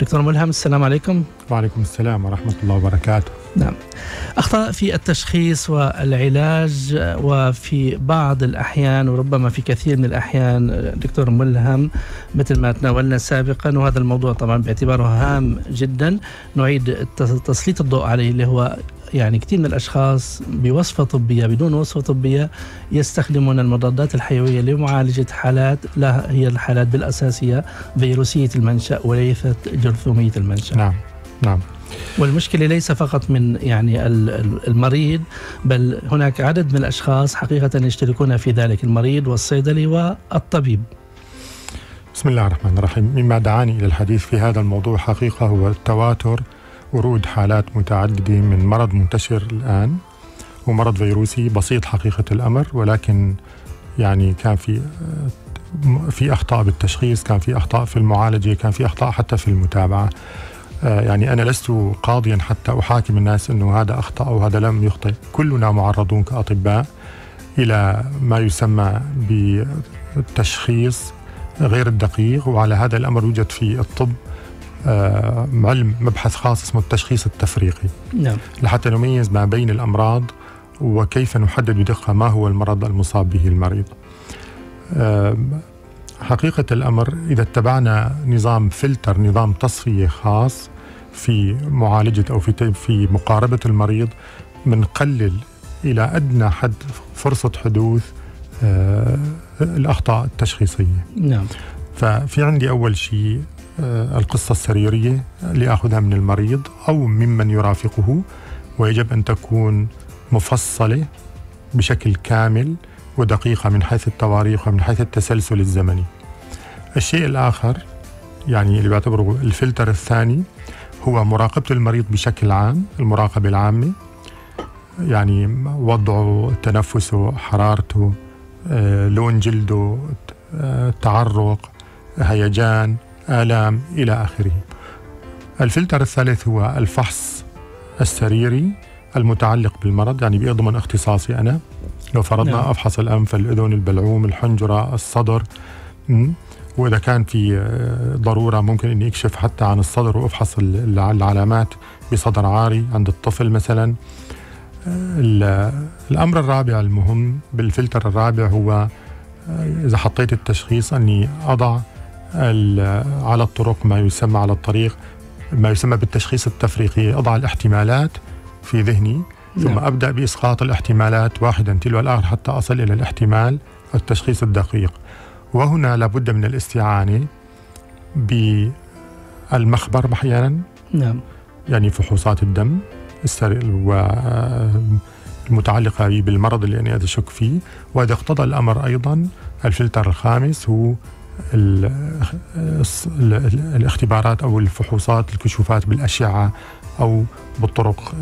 دكتور ملهم السلام عليكم. وعليكم السلام ورحمة الله وبركاته. نعم. أخطاء في التشخيص والعلاج، وفي بعض الأحيان وربما في كثير من الأحيان دكتور ملهم مثل ما تناولنا سابقا، وهذا الموضوع طبعا باعتباره هام جدا نعيد تسليط الضوء عليه، اللي هو يعني كثير من الأشخاص بوصفة طبية بدون وصفة طبية يستخدمون المضادات الحيوية لمعالجة حالات لا هي الحالات بالأساسية فيروسية المنشأ وليست جرثومية المنشأ. نعم نعم. والمشكلة ليس فقط من يعني المريض، بل هناك عدد من الأشخاص حقيقة يشتركون في ذلك، المريض والصيدلي والطبيب. بسم الله الرحمن الرحيم. مما دعاني إلى الحديث في هذا الموضوع حقيقة هو التواتر، ورود حالات متعددة من مرض منتشر الآن ومرض فيروسي بسيط حقيقة الأمر، ولكن يعني كان في أخطاء بالتشخيص، كان في أخطاء في المعالجة، كان في أخطاء حتى في المتابعة. يعني أنا لست قاضيا حتى أحاكم الناس أنه هذا أخطأ أو هذا لم يخطئ، كلنا معرضون كأطباء إلى ما يسمى بالتشخيص غير الدقيق، وعلى هذا الأمر يوجد في الطب علم مبحث خاص اسمه التشخيص التفريقي. نعم. لحتى نميز ما بين الأمراض وكيف نحدد بدقة ما هو المرض المصاب به المريض. حقيقة الأمر إذا اتبعنا نظام فلتر، نظام تصفية خاص في معالجة أو في مقاربة المريض، بنقلل إلى أدنى حد فرصة حدوث الأخطاء التشخيصية. نعم. ففي عندي أول شيء القصة السريرية اللي آخذها من المريض أو ممن يرافقه، ويجب أن تكون مفصلة بشكل كامل ودقيقة من حيث التواريخ ومن حيث التسلسل الزمني. الشيء الآخر يعني اللي بعتبره الفلتر الثاني هو مراقبة المريض بشكل عام، المراقبة العامة، يعني وضعه، تنفسه، حرارته، لون جلده، تعرق، هيجان، آلام إلى آخره. الفلتر الثالث هو الفحص السريري المتعلق بالمرض، يعني بيضمن اختصاصي أنا. لو فرضنا نعم. أفحص الأنف، الأذن، البلعوم، الحنجرة، الصدر، وإذا كان في ضرورة ممكن أني أكشف حتى عن الصدر وأفحص العلامات بصدر عاري عند الطفل مثلا. الأمر الرابع المهم بالفلتر الرابع هو إذا حطيت التشخيص أني أضع على الطرق ما يسمى على الطريق ما يسمى بالتشخيص التفريقي، أضع الاحتمالات في ذهني ثم نعم. أبدأ بإسقاط الاحتمالات واحدا تلو الآخر حتى أصل إلى الاحتمال التشخيص الدقيق. وهنا لابد من الاستعانة بالمخبر أحيانا. نعم. يعني فحوصات الدم المتعلقة بالمرض اللي أنا أشك فيه، وإذا اقتضى الأمر أيضا الفلتر الخامس هو الاختبارات أو الفحوصات، الكشوفات بالأشعة أو بالطرق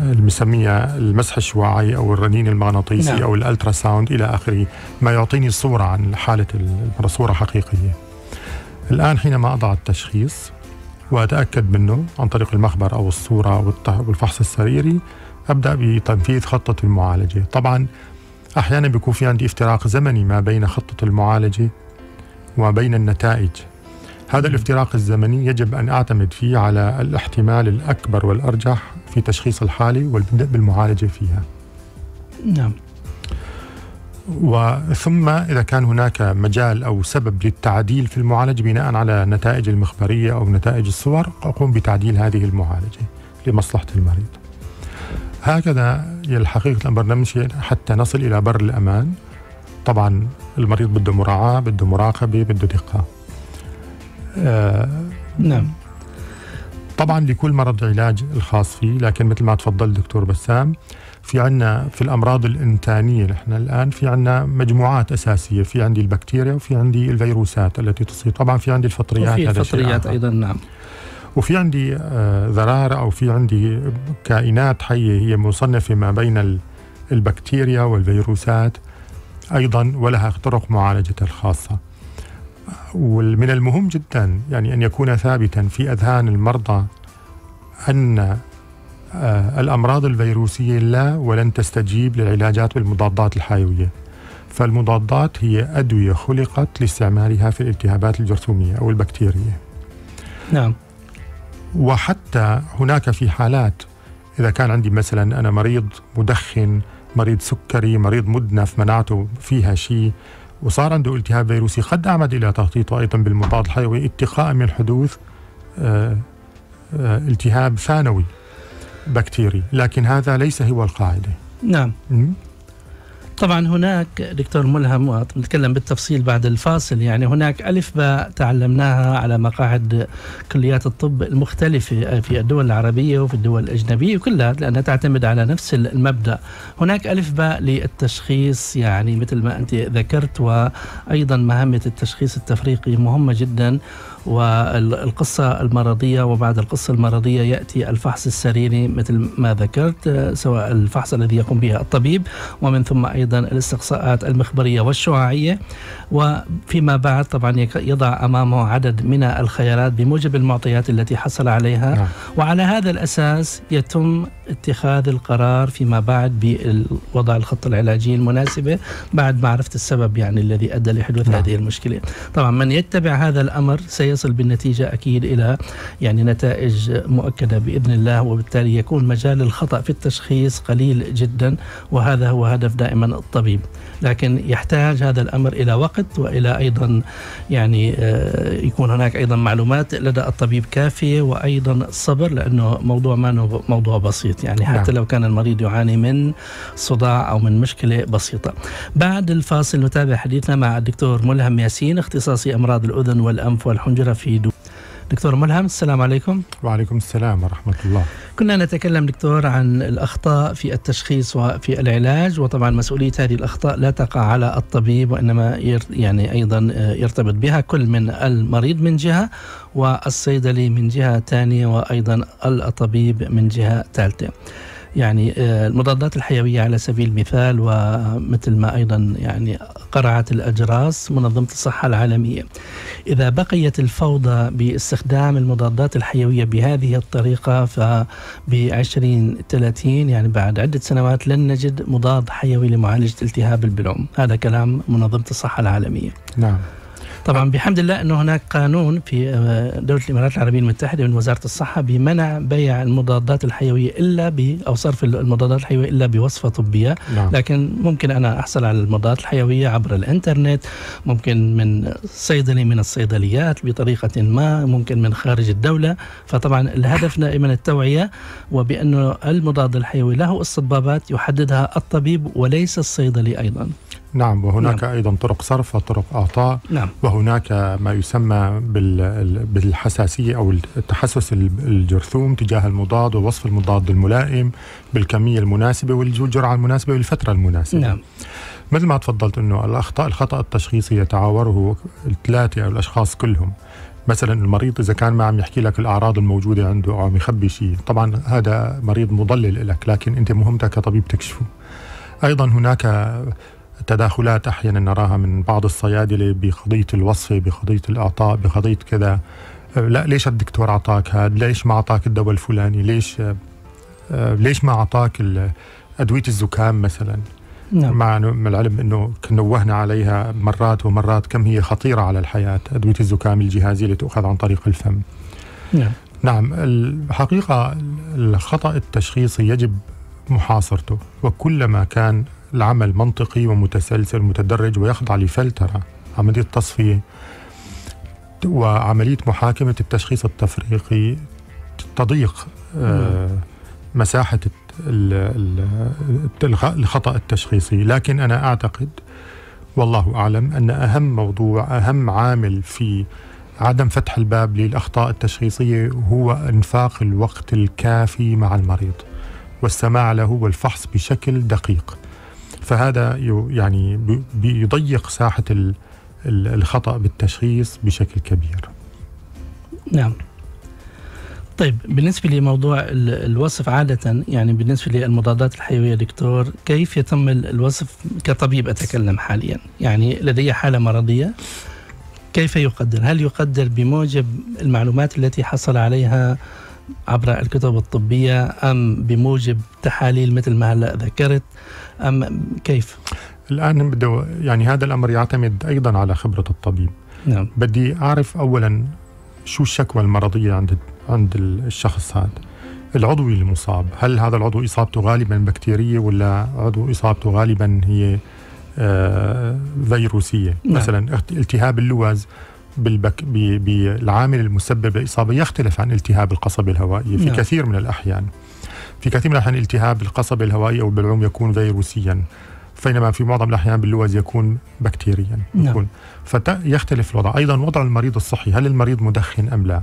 المسمية المسح الشعاعي أو الرنين المغناطيسي نعم. أو الألترا ساوند إلى آخره، ما يعطيني صورة عن حالة صورة حقيقية. الآن حينما أضع التشخيص وأتأكد منه عن طريق المخبر أو الصورة والفحص السريري، أبدأ بتنفيذ خطة المعالجة. طبعا أحيانا بيكون في عندي افتراق زمني ما بين خطة المعالجة وما بين النتائج. هذا الافتراق الزمني يجب أن أعتمد فيه على الاحتمال الأكبر والأرجح في تشخيص الحالة والبدء بالمعالجة فيها. نعم. وثم إذا كان هناك مجال أو سبب للتعديل في المعالجة بناء على النتائج المخبرية أو نتائج الصور، أقوم بتعديل هذه المعالجة لمصلحة المريض. هكذا الحقيقة الأمر نمشي حتى نصل إلى بر الأمان. طبعا المريض بده مراعاة، بده مراقبة، بده دقة. نعم. طبعا لكل مرض علاج الخاص فيه، لكن مثل ما تفضل دكتور بسام، في عنا في الأمراض الإنتانية نحن الآن في عنا مجموعات أساسية، في عندي البكتيريا وفي عندي الفيروسات التي تصيب، طبعا في عندي الفطريات، وفي الفطريات أيضا. نعم. وفي عندي ذرارة أو في عندي كائنات حية هي مصنفة ما بين البكتيريا والفيروسات أيضا، ولها طرق معالجتها الخاصة. ومن المهم جدا يعني أن يكون ثابتا في أذهان المرضى أن الأمراض الفيروسية لا ولن تستجيب للعلاجات بالمضادات الحيوية. فالمضادات هي أدوية خلقت لاستعمالها في الالتهابات الجرثومية أو البكتيرية. نعم. وحتى هناك في حالات إذا كان عندي مثلا أنا مريض مدخن، مريض سكري، مريض مدنف مناعته فيها شيء وصار عنده التهاب فيروسي، قد أعمد إلى تخطيطه أيضا بالمضاد الحيوي اتقاء من حدوث التهاب ثانوي بكتيري، لكن هذا ليس هو القاعدة. نعم. طبعا هناك دكتور ملهم، ونتكلم بالتفصيل بعد الفاصل، يعني هناك ألف باء تعلمناها على مقاعد كليات الطب المختلفة في الدول العربية وفي الدول الأجنبية وكلها، لأنها تعتمد على نفس المبدأ. هناك ألف باء للتشخيص، يعني مثل ما أنت ذكرت، وأيضا مهمة التشخيص التفريقي مهمة جدا، والقصة المرضية، وبعد القصة المرضية يأتي الفحص السريري مثل ما ذكرت، سواء الفحص الذي يقوم به الطبيب، ومن ثم أيضا الاستقصاءات المخبرية والشعاعية، وفيما بعد طبعا يضع أمامه عدد من الخيارات بموجب المعطيات التي حصل عليها. نعم. وعلى هذا الأساس يتم اتخاذ القرار فيما بعد بوضع الخطة العلاجية المناسبة بعد معرفة السبب يعني الذي أدى لحدوث نعم. هذه المشكلة. طبعا من يتبع هذا الأمر سيصل بالنتيجة أكيد إلى يعني نتائج مؤكدة بإذن الله، وبالتالي يكون مجال الخطأ في التشخيص قليل جدا، وهذا هو هدف دائما الطبيب. لكن يحتاج هذا الأمر إلى وقت، وإلى أيضا يعني يكون هناك أيضا معلومات لدى الطبيب كافية، وأيضا الصبر، لأنه موضوع ما موضوع بسيط يعني، حتى لو كان المريض يعاني من صداع أو من مشكلة بسيطة. بعد الفاصل نتابع حديثنا مع الدكتور ملهم ياسين، اختصاصي أمراض الأذن والأنف والحنجرة في دبي. دكتور ملهم، السلام عليكم. وعليكم السلام ورحمة الله. كنا نتكلم دكتور عن الأخطاء في التشخيص وفي العلاج، وطبعا مسؤولية هذه الأخطاء لا تقع على الطبيب، وإنما يعني أيضا يرتبط بها كل من المريض من جهة، والصيدلي من جهة ثانية، وأيضا الطبيب من جهة ثالثة. يعني المضادات الحيوية على سبيل المثال، ومثل ما أيضا يعني قرعت الأجراس منظمة الصحة العالمية، إذا بقيت الفوضى باستخدام المضادات الحيوية بهذه الطريقة، فب2030 يعني بعد عدة سنوات لن نجد مضاد حيوي لمعالجة التهاب البلعوم. هذا كلام منظمة الصحة العالمية. نعم. طبعا بحمد الله أنه هناك قانون في دولة الإمارات العربية المتحدة من وزارة الصحة بمنع بيع المضادات الحيوية إلا أو صرف المضادات الحيوية إلا بوصفة طبية. نعم. لكن ممكن أنا أحصل على المضادات الحيوية عبر الإنترنت، ممكن من صيدلي من الصيدليات بطريقة ما، ممكن من خارج الدولة. فطبعا الهدف دائما التوعية، وبأنه المضاد الحيوي له استطبابات يحددها الطبيب وليس الصيدلي أيضا. نعم. وهناك نعم. أيضا طرق صرف وطرق أعطاء. نعم. وهناك ما يسمى بالحساسية أو التحسس الجرثوم تجاه المضاد، ووصف المضاد الملائم بالكمية المناسبة والجرعة المناسبة والفترة المناسبة. نعم. مثل ما تفضلت أنه الخطأ التشخيصي يتعاوره الثلاثة أو الأشخاص كلهم. مثلا المريض إذا كان ما عم يحكي لك الأعراض الموجودة عنده أو عم يخبي شيء، طبعا هذا مريض مضلل لك، لكن أنت مهمتك كطبيب تكشفه. أيضا هناك تداخلات أحيانا نراها من بعض الصيادلة بقضية الوصفة، بقضية الأعطاء، بقضية كذا، لا ليش الدكتور أعطاك هذا، ليش ما أعطاك الدواء الفلاني، ليش ما أعطاك أدوية الزكام مثلا. نعم. مع العلم أنه نوهنا عليها مرات ومرات كم هي خطيرة على الحياة أدوية الزكام الجهازية اللي تؤخذ عن طريق الفم. نعم. نعم. الحقيقة الخطأ التشخيصي يجب محاصرته، وكلما كان العمل منطقي ومتسلسل ومتدرج ويخضع لفلترة، عملية تصفية وعملية محاكمة التشخيص التفريقي، تضيق مساحة الخطأ التشخيصي. لكن أنا أعتقد والله أعلم أن أهم موضوع، أهم عامل في عدم فتح الباب للأخطاء التشخيصية هو إنفاق الوقت الكافي مع المريض والسماع له والفحص بشكل دقيق. فهذا يعني بيضيق ساحة الخطأ بالتشخيص بشكل كبير. نعم. طيب بالنسبة لموضوع الوصف عادة، يعني بالنسبة للمضادات الحيوية دكتور، كيف يتم الوصف كطبيب أتكلم حاليا؟ يعني لدي حالة مرضية، كيف يقدر؟ هل يقدر بموجب المعلومات التي حصل عليها عبر الكتب الطبية، أم بموجب تحاليل مثل ما هلأ ذكرت، أم كيف؟ الآن يعني هذا الأمر يعتمد أيضا على خبرة الطبيب. نعم. بدي أعرف أولا شو الشكوى المرضية عند الشخص هذا؟ العضو المصاب، هل هذا العضو إصابته غالبا بكتيرية ولا عضو إصابته غالبا هي فيروسية؟ نعم. مثلا التهاب اللوز بالعامل المسبب لإصابة يختلف عن التهاب القصبة الهوائية في نعم. كثير من الأحيان. في كثير من الأحيان التهاب القصبة الهوائية أو البلعوم يكون فيروسيا، فإنما في معظم الأحيان باللوز يكون بكتيريا. نعم. فيختلف الوضع. أيضا وضع المريض الصحي، هل المريض مدخن أم لا؟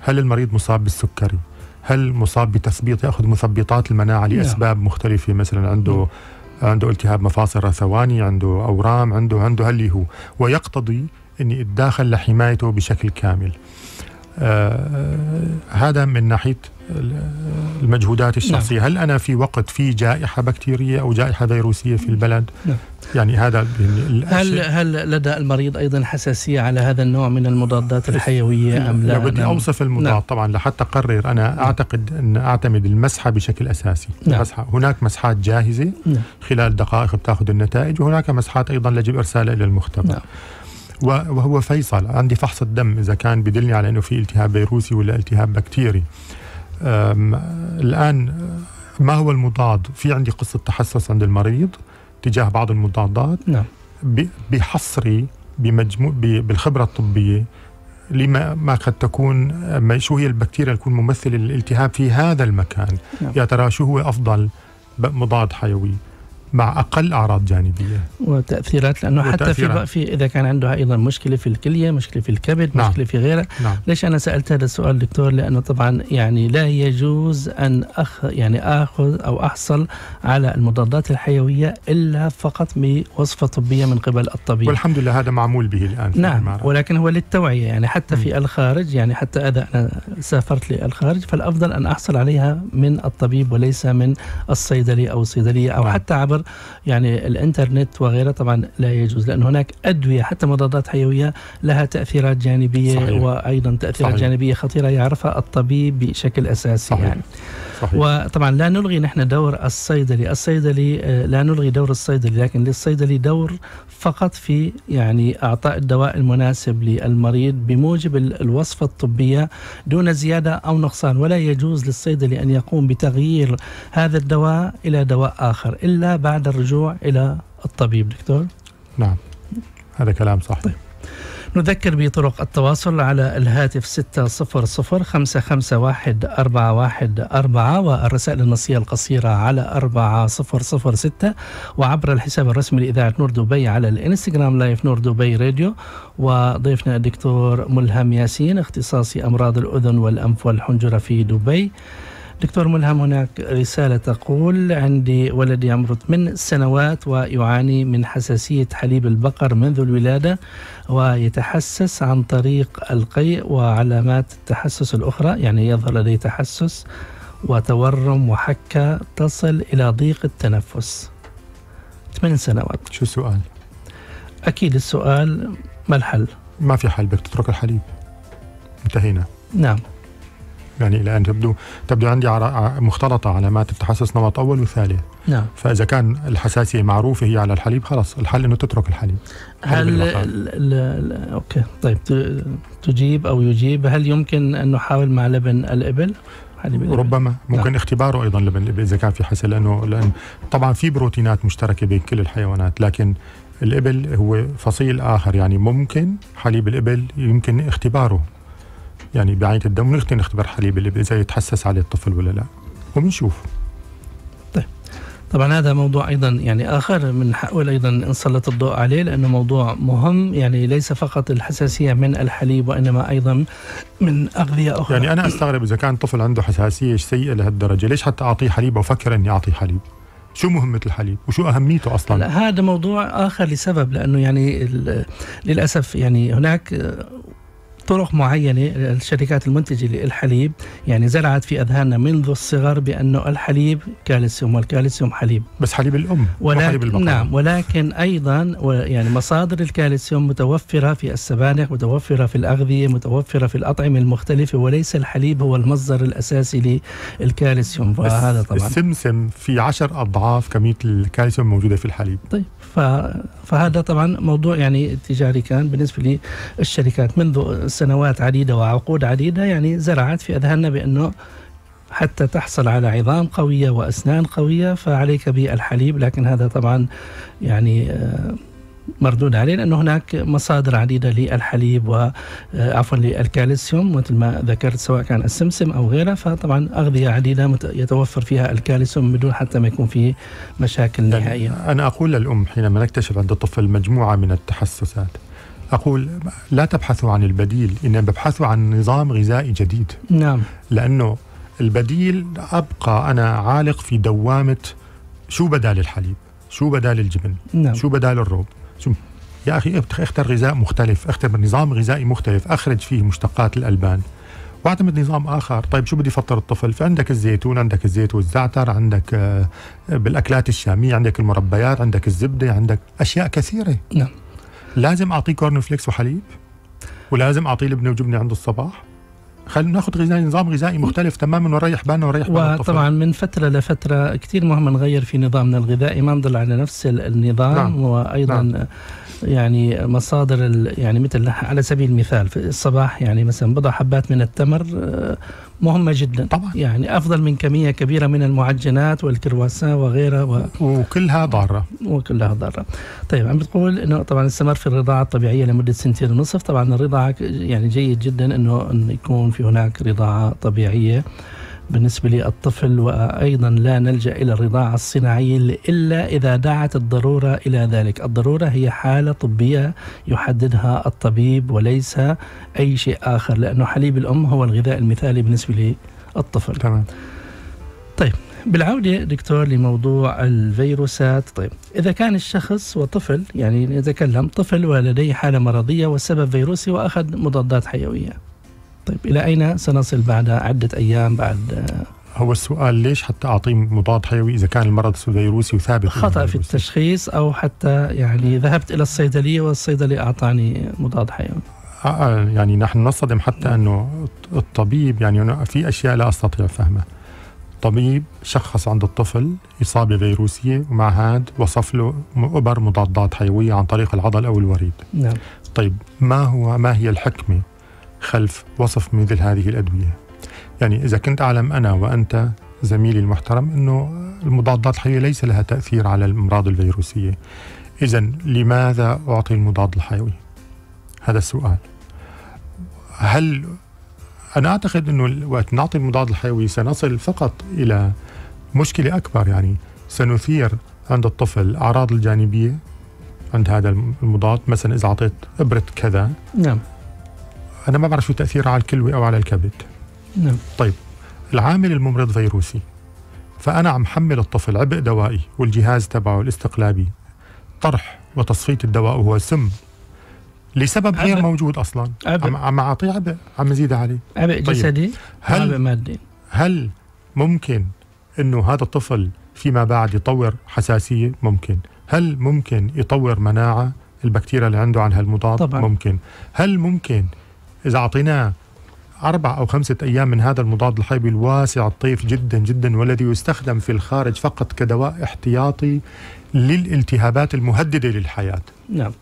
هل المريض مصاب بالسكري؟ هل مصاب بتثبيط يأخذ مثبطات المناعة لأسباب نعم. مختلفة، مثلا عنده التهاب مفاصل رثواني، عنده أورام، عنده هل هو ويقتضي أني أتداخل لحمايته بشكل كامل. هذا من ناحية المجهودات الشخصية. نعم. هل أنا في وقت في جائحة بكتيرية أو جائحة فيروسية في البلد؟ نعم. يعني هذا هل لدى المريض أيضا حساسية على هذا النوع من المضادات الحيوية أم لا؟ لو بدي أوصف المضاد، نعم. طبعا لحتى أقرر أنا أعتقد أن أعتمد المسحة بشكل أساسي. نعم. المسحة. هناك مسحات جاهزة، نعم. خلال دقائق بتاخذ النتائج، وهناك مسحات أيضا يجب إرسالها إلى المختبر. نعم. وهو فيصل، عندي فحص الدم إذا كان بدلني على أنه في التهاب فيروسي ولا التهاب بكتيري. الآن ما هو المضاد؟ في عندي قصة تحسس عند المريض تجاه بعض المضادات. نعم. بحصري بالخبرة الطبية لما ما قد تكون، شو هي البكتيريا تكون ممثلة للالتهاب في هذا المكان. نعم. يا ترى شو هو أفضل مضاد حيوي مع أقل أعراض جانبية وتأثيرات، لأنه حتى في إذا كان عندها أيضا مشكلة في الكلية، مشكلة في الكبد، نعم. مشكلة في غيرها. نعم. ليش أنا سألت هذا السؤال دكتور؟ لأنه طبعا يعني لا يجوز أن آخذ أو أحصل على المضادات الحيوية إلا فقط بوصفة طبية من قبل الطبيب، والحمد لله هذا معمول به الآن. نعم. ولكن هو للتوعية، يعني حتى في الخارج، يعني حتى إذا أنا سافرت للخارج فالأفضل أن أحصل عليها من الطبيب وليس من الصيدلي أو الصيدلية أو نعم. حتى عبر يعني الانترنت وغيره. طبعا لا يجوز، لأن هناك أدوية حتى مضادات حيوية لها تأثيرات جانبية. صحيح. وأيضا تأثيرات صحيح. جانبية خطيرة يعرفها الطبيب بشكل أساسي. صحيح. يعني صحيح. وطبعا لا نلغي نحن دور الصيدلي لا نلغي دور الصيدلي، لكن للصيدلي دور فقط في يعني أعطاء الدواء المناسب للمريض بموجب الوصفة الطبية دون زيادة أو نقصان. ولا يجوز للصيدلي أن يقوم بتغيير هذا الدواء إلى دواء آخر إلا بعد الرجوع إلى الطبيب. دكتور. نعم، هذا كلام صحيح. طيب. نذكر بطرق التواصل على الهاتف 600-551-4114 والرسائل النصية القصيرة على 4006، وعبر الحساب الرسمي لإذاعة نور دبي على الإنستغرام لايف نور دبي راديو. وضيفنا الدكتور ملهم ياسين، اختصاصي أمراض الأذن والأنف والحنجرة في دبي. دكتور ملهم، هناك رسالة تقول: عندي ولدي يمرض من سنوات ويعاني من حساسية حليب البقر منذ الولادة، ويتحسس عن طريق القيء، وعلامات التحسس الأخرى يعني يظهر لديه تحسس وتورم وحكة تصل إلى ضيق التنفس. 8 سنوات. شو السؤال؟ أكيد السؤال ما الحل؟ ما في حل، بدك تترك الحليب. انتهينا. نعم. يعني الآن تبدو عندي مختلطة علامات التحسس نمط أول وثالث. نعم. فإذا كان الحساسية معروفة هي على الحليب، خلاص الحل إنه تترك الحليب. هل أوكي طيب تجيب أو يجيب، هل يمكن أن نحاول مع لبن الإبل؟ ربما ممكن. نعم. اختباره أيضا لبن الإبل إذا كان في حساسية، لأن طبعا في بروتينات مشتركة بين كل الحيوانات، لكن الإبل هو فصيل آخر. يعني ممكن حليب الإبل يمكن اختباره، يعني بعينة الدم نختبر حليب الإبل إذا يتحسس عليه الطفل ولا لا، وبنشوف. طيب. طبعا هذا موضوع أيضا يعني آخر بنحاول أيضا نسلط الضوء عليه، لأنه موضوع مهم، يعني ليس فقط الحساسية من الحليب وإنما أيضا من أغذية أخرى. يعني أنا أستغرب إذا كان طفل عنده حساسية سيئة لهالدرجة، ليش حتى أعطيه حليب وأفكر إني أعطيه حليب؟ شو مهمة الحليب وشو أهميته أصلا؟ هذا موضوع آخر لسبب، لأنه يعني للأسف يعني هناك طرق معينة الشركات المنتجة للحليب يعني زرعت في أذهاننا منذ الصغر بأنه الحليب كالسيوم والكالسيوم حليب، بس حليب الأم وحليب البقر. نعم. ولكن أيضا يعني مصادر الكالسيوم متوفرة في السبانخ، متوفرة في الأغذية، متوفرة في الأطعمة المختلفة، وليس الحليب هو المصدر الأساسي للكالسيوم. وهذا طبعا السمسم في 10 أضعاف كمية الكالسيوم موجودة في الحليب. طيب. فهذا طبعا موضوع يعني تجاري كان بالنسبة للشركات منذ سنوات عديدة وعقود عديدة، يعني زرعت في أذهاننا بأنه حتى تحصل على عظام قوية وأسنان قوية فعليك بالحليب، لكن هذا طبعا يعني مردود عليه لأن هناك مصادر عديدة للحليب وعفوا للكالسيوم مثل ما ذكرت سواء كان السمسم أو غيره، فطبعا أغذية عديدة يتوفر فيها الكالسيوم بدون حتى ما يكون فيه مشاكل نهائية. أنا أقول للأم حينما نكتشف عند الطفل مجموعة من التحسسات أقول لا تبحثوا عن البديل، إنما ابحثوا عن نظام غذائي جديد. نعم. لأنه البديل أبقى أنا عالق في دوامة شو بدال الحليب، شو بدال الجبن، نعم. شو بدال الروب، شو يا أخي اختر غذاء مختلف، اختر نظام غذائي مختلف، أخرج فيه مشتقات الألبان واعتمد نظام آخر. طيب شو بدي فطر الطفل؟ فعندك الزيتون، عندك الزيت والزعتر، عندك بالأكلات الشامية، عندك المربيات، عندك الزبدة، عندك أشياء كثيرة. نعم. لازم أعطيه كورن فليكس وحليب، ولازم أعطيه لبنة وجبنة عنده الصباح. خلينا ناخذ نظام غذائي مختلف تماما ونريح بالنا ونريح بالنا. وطبعا من فتره لفتره كثير مهم نغير في نظامنا الغذائي، ما نضل على نفس النظام. نعم. وايضا نعم. يعني مصادر يعني مثل على سبيل المثال في الصباح يعني مثلا بضع حبات من التمر مهمه جدا طبعا، يعني افضل من كميه كبيره من المعجنات والكرواسان وغيرها وكلها ضاره وكلها ضاره. طيب عم بتقول انه طبعا استمر في الرضاعه الطبيعيه لمده 2.5 سنين، طبعا الرضاعه يعني جيد جدا انه يكون في هناك رضاعه طبيعيه بالنسبه للطفل، وايضا لا نلجا الى الرضاعه الصناعيه الا اذا دعت الضروره الى ذلك. الضروره هي حاله طبيه يحددها الطبيب وليس اي شيء اخر، لانه حليب الام هو الغذاء المثالي بالنسبه للطفل. تمام. طيب بالعوده دكتور لموضوع الفيروسات، طيب اذا كان الشخص وطفل، يعني نتكلم طفل ولديه حاله مرضيه والسبب فيروسي واخذ مضادات حيويه، طيب إلى أين سنصل بعد عدة أيام بعد؟ هو السؤال ليش حتى أعطيه مضاد حيوي إذا كان المرض فيروسي وثابت؟ خطأ في التشخيص أو حتى يعني ذهبت إلى الصيدلية والصيدلي أعطاني مضاد حيوي. يعني نحن نصدم حتى أنه الطبيب، يعني في أشياء لا أستطيع فهمها. طبيب شخص عند الطفل إصابة فيروسية ومع هذا وصف له أبر مضادات حيوية عن طريق العضل أو الوريد. نعم. طيب ما هي الحكمة خلف وصف مثل هذه الأدوية؟ يعني إذا كنت أعلم أنا وأنت زميلي المحترم أنه المضادات الحيوية ليس لها تأثير على الأمراض الفيروسية، إذن لماذا أعطي المضاد الحيوي؟ هذا السؤال. هل أنا أعتقد أنه وقت نعطي المضاد الحيوي سنصل فقط إلى مشكلة أكبر، يعني سنثير عند الطفل الأعراض الجانبية عند هذا المضاد. مثلا إذا أعطيت إبرة كذا، نعم، أنا ما بعرف شو تأثيرها على الكلوي أو على الكبد. نعم. طيب العامل الممرض فيروسي، فأنا عم حمل الطفل عبء دوائي والجهاز تبعه الاستقلابي طرح وتصفية الدواء وهو سم لسبب عبء غير موجود أصلا. عم أعطيه عبء، عم أزيد عليه عبء. طيب. جسدي وعبء مادي. هل ممكن أنه هذا الطفل فيما بعد يطور حساسية؟ ممكن. هل ممكن يطور مناعة البكتيريا اللي عنده عن هالمضاد؟ طبعا. ممكن. هل ممكن إذا أعطيناه 4 أو 5 أيام من هذا المضاد الحيوي الواسع الطيف جدا جدا والذي يستخدم في الخارج فقط كدواء احتياطي للالتهابات المهددة للحياة؟ نعم.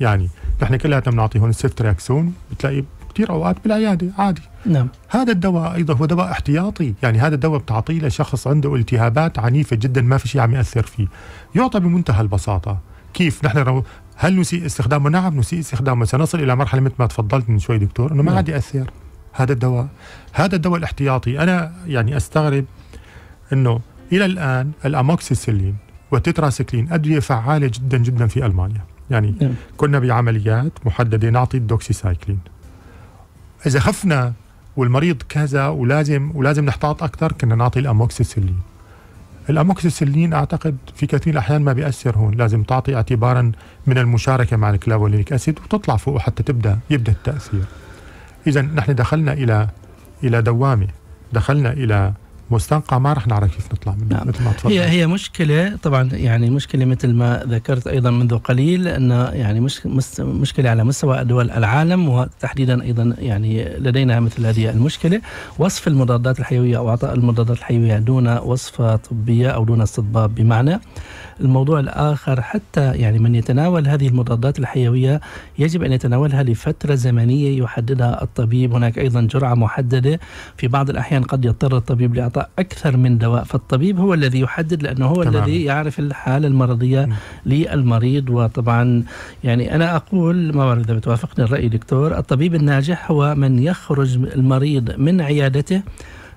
يعني نحن كلياتنا بنعطي هون السيفترياكسون، بتلاقي كثير أوقات بالعيادة عادي. نعم. هذا الدواء أيضا هو دواء احتياطي، يعني هذا الدواء بتعطيه لشخص عنده التهابات عنيفة جدا ما في شيء عم يأثر فيه، يعطى بمنتهى البساطة. كيف نحن هل نسيء استخدامه؟ نعم نسيء استخدامه، سنصل إلى مرحلة مثل ما تفضلت من شوي دكتور أنه ما عاد يأثر هذا الدواء الاحتياطي. أنا يعني أستغرب أنه إلى الآن الأموكسيسيلين والتتراسيكلين أدوية فعالة جدا جدا في ألمانيا، يعني كنا بعمليات محددة نعطي الدوكسيسايكلين. إذا خفنا والمريض كذا ولازم نحتاط أكثر كنا نعطي الأموكسيسيلين. الأموكسيسيلين أعتقد في كثير من الأحيان ما بيأثر هون، لازم تعطي اعتبارا من المشاركة مع الكلافولينيك أسيد وتطلع فوق حتى يبدأ التأثير. إذا نحن دخلنا إلى دوامة، دخلنا إلى مستنقع ما رح نعرف كيف نطلع منه. نعم. مثل ما تفضل. هي مشكلة طبعا، يعني مشكلة مثل ما ذكرت أيضا منذ قليل أن يعني مشكلة على مستوى دول العالم، وتحديدا أيضا يعني لدينا مثل هذه المشكلة. وصف المضادات الحيوية أو إعطاء المضادات الحيوية دون وصفة طبية أو دون استطباب بمعنى الموضوع الآخر حتى يعني من يتناول هذه المضادات الحيوية يجب أن يتناولها لفترة زمنية يحددها الطبيب. هناك أيضا جرعة محددة، في بعض الأحيان قد يضطر الطبيب لإعطاء أكثر من دواء، فالطبيب هو الذي يحدد لأنه هو الذي يعرف الحالة المرضية للمريض. وطبعا يعني أنا أقول، ما أعرف إذا بتوافقني الرأي دكتور، الطبيب الناجح هو من يخرج المريض من عيادته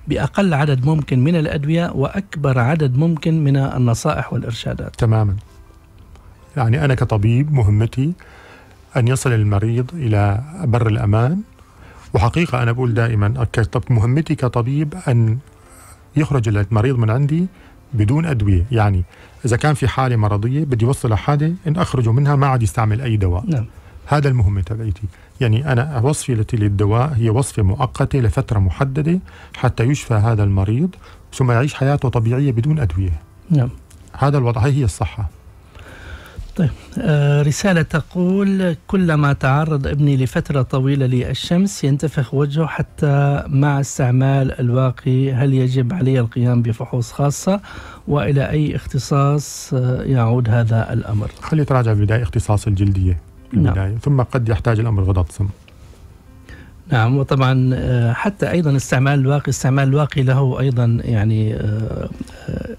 بأقل عدد ممكن من الأدوية وأكبر عدد ممكن من النصائح والإرشادات. تماما. يعني أنا كطبيب مهمتي أن يصل المريض إلى بر الأمان، وحقيقة أنا بقول دائما مهمتي كطبيب أن يخرج المريض من عندي بدون أدوية. يعني إذا كان في حالة مرضية بدي أوصل لحالة أن أخرجه منها ما عاد يستعمل أي دواء. نعم. هذا المهمة تبعيتي. يعني أنا وصفي للدواء هي وصفة مؤقتة لفترة محددة حتى يشفى هذا المريض ثم يعيش حياته طبيعية بدون أدوية. نعم. هذا الوضع، هي الصحة. طيب، رسالة تقول: كلما تعرض ابني لفترة طويلة للشمس ينتفخ وجهه حتى مع استعمال الواقي، هل يجب علي القيام بفحوص خاصة؟ وإلى أي اختصاص يعود هذا الأمر؟ خلي تراجع بداية اختصاص الجلدية. نعم. ثم قد يحتاج الأمر غطاء سم. نعم. وطبعا حتى أيضا استعمال الواقي له أيضا يعني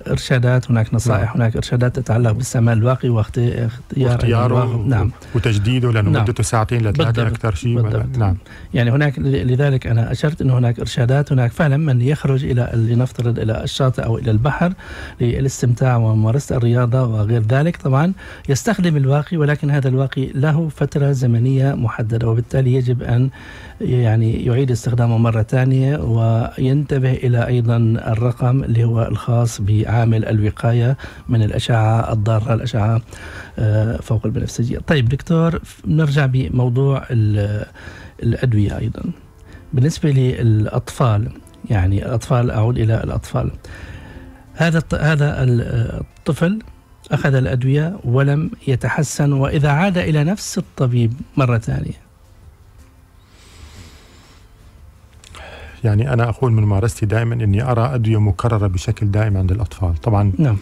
إرشادات، هناك نصائح. نعم. هناك إرشادات تتعلق باستعمال الواقي واختياره. نعم. وتجديده، لأنه مدته نعم. 2 إلى 3 أكثر شيء. نعم. يعني هناك، لذلك أنا أشرت أنه هناك إرشادات، هناك فعلا من يخرج لنفترض إلى الشاطئ أو إلى البحر للاستمتاع وممارسة الرياضة وغير ذلك، طبعا يستخدم الواقي، ولكن هذا الواقي له فترة زمنية محددة، وبالتالي يجب أن يعني يعيد استخدامه مرة ثانية، وينتبه إلى أيضا الرقم اللي هو الخاص بعامل الوقاية من الأشعة الضارة، الأشعة فوق البنفسجية. طيب دكتور، نرجع بموضوع الأدوية أيضا بالنسبة للأطفال. يعني الأطفال، أعود إلى الأطفال، هذا الطفل أخذ الأدوية ولم يتحسن، وإذا عاد إلى نفس الطبيب مرة ثانية. يعني أنا أقول من ممارستي دائما أني أرى أدوية مكررة بشكل دائم عند الأطفال. طبعا نعم.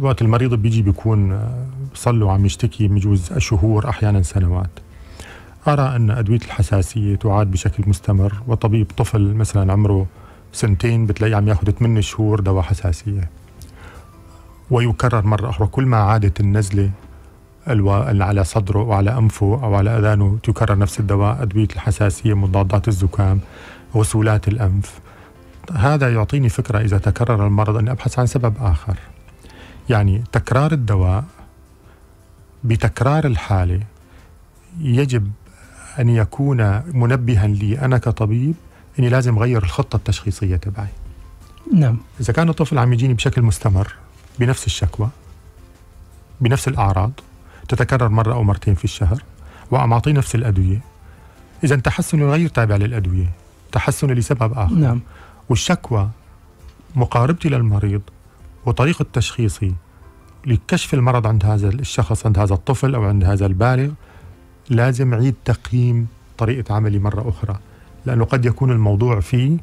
وقت المريض بيجي بيكون صار له عم يشتكي بجوز شهور، أحيانا سنوات. أرى أن أدوية الحساسية تعاد بشكل مستمر، وطبيب طفل مثلا عمره 2 بتلاقيه عم ياخذ 8 شهور دواء حساسية، ويكرر مرة أخرى. كل ما عادت النزلة على صدره وعلى أنفه أو على أذانه تكرر نفس الدواء، أدوية الحساسية، مضادات الزكام، غسولات الأنف. هذا يعطيني فكرة إذا تكرر المرض أن أبحث عن سبب آخر. يعني تكرار الدواء بتكرار الحالة يجب أن يكون منبها لي أنا كطبيب أني لازم أغير الخطة التشخيصية تبعي. نعم. إذا كان الطفل عم يجيني بشكل مستمر بنفس الشكوى بنفس الأعراض، تتكرر مرة أو مرتين في الشهر، وعم أعطيه نفس الأدوية، إذا تحسنه غير تابع للأدوية، تحسنه لسبب آخر. نعم. والشكوى، مقاربتي للمريض وطريقة تشخيصي لكشف المرض عند هذا الشخص، عند هذا الطفل أو عند هذا البالغ، لازم أعيد تقييم طريقة عملي مرة أخرى، لأنه قد يكون الموضوع فيه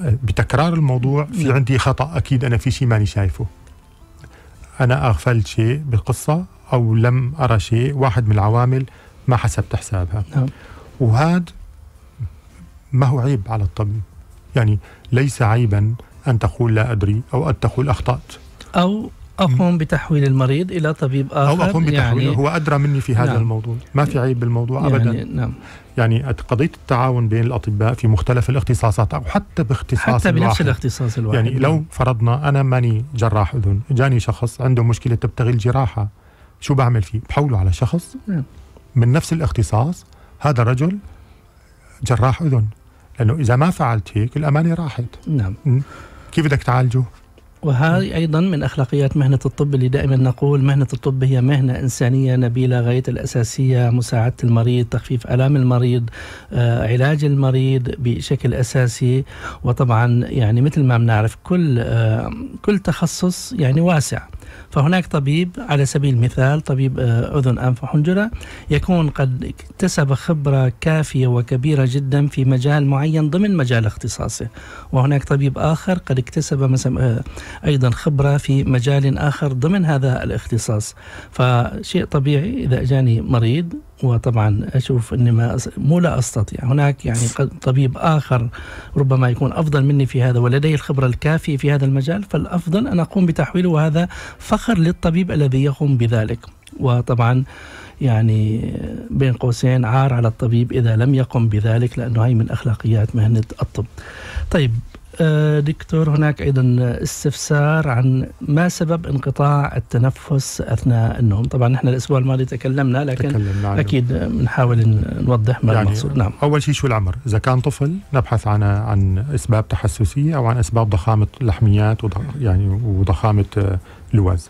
بتكرار الموضوع في نعم. عندي خطأ أكيد، أنا في شيء ماني شايفه، أنا أغفلت شيء بالقصة أو لم أرى شيء، واحد من العوامل ما حسبت حسابها. نعم. وهذا ما هو عيب على الطبيب. يعني ليس عيبا أن تقول لا أدري، أو أن تقول أخطأت، أو أقوم بتحويل المريض إلى طبيب آخر، أو أقوم بتحويله، يعني هو أدرى مني في هذا نعم. الموضوع، ما في عيب بالموضوع يعني أبدا. نعم. يعني قضية التعاون بين الأطباء في مختلف الاختصاصات، أو حتى باختصاص الواحد، بنفس الاختصاص الواحد. يعني لو فرضنا أنا ماني جراح أذن، جاني شخص عنده مشكلة تبتغي الجراحة، شو بعمل فيه؟ بحوله على شخص من نفس الاختصاص، هذا الرجل جراح أذن، لأنه إذا ما فعلت هيك الأمانة راحت. نعم. كيف بدك تعالجه؟ وهذه أيضا من أخلاقيات مهنة الطب، اللي دائما نقول مهنة الطب هي مهنة إنسانية نبيلة، غاية الأساسية مساعدة المريض، تخفيف آلام المريض، علاج المريض بشكل أساسي. وطبعا يعني مثل ما بنعرف كل تخصص يعني واسع، فهناك طبيب على سبيل المثال طبيب أذن أنف وحنجرة يكون قد اكتسب خبرة كافية وكبيرة جدا في مجال معين ضمن مجال اختصاصه، وهناك طبيب آخر قد اكتسب مثلا أيضا خبرة في مجال آخر ضمن هذا الاختصاص. فشيء طبيعي إذا جاني مريض وطبعا أشوف أني لا أستطيع، هناك يعني طبيب آخر ربما يكون أفضل مني في هذا ولديه الخبرة الكافية في هذا المجال، فالأفضل أن أقوم بتحويله، وهذا فخر للطبيب الذي يقوم بذلك. وطبعا يعني بين قوسين عار على الطبيب إذا لم يقم بذلك، لأنه هي من أخلاقيات مهنة الطب. طيب دكتور، هناك أيضا استفسار عن ما سبب انقطاع التنفس أثناء النوم. طبعا نحن الأسبوع الماضي تكلمنا، لكن أكيد بنحاول نوضح ما المقصود. نعم، أول شيء شو العمر؟ إذا كان طفل نبحث عن أسباب تحسسية أو عن أسباب ضخامة لحميات وضخامة لوز،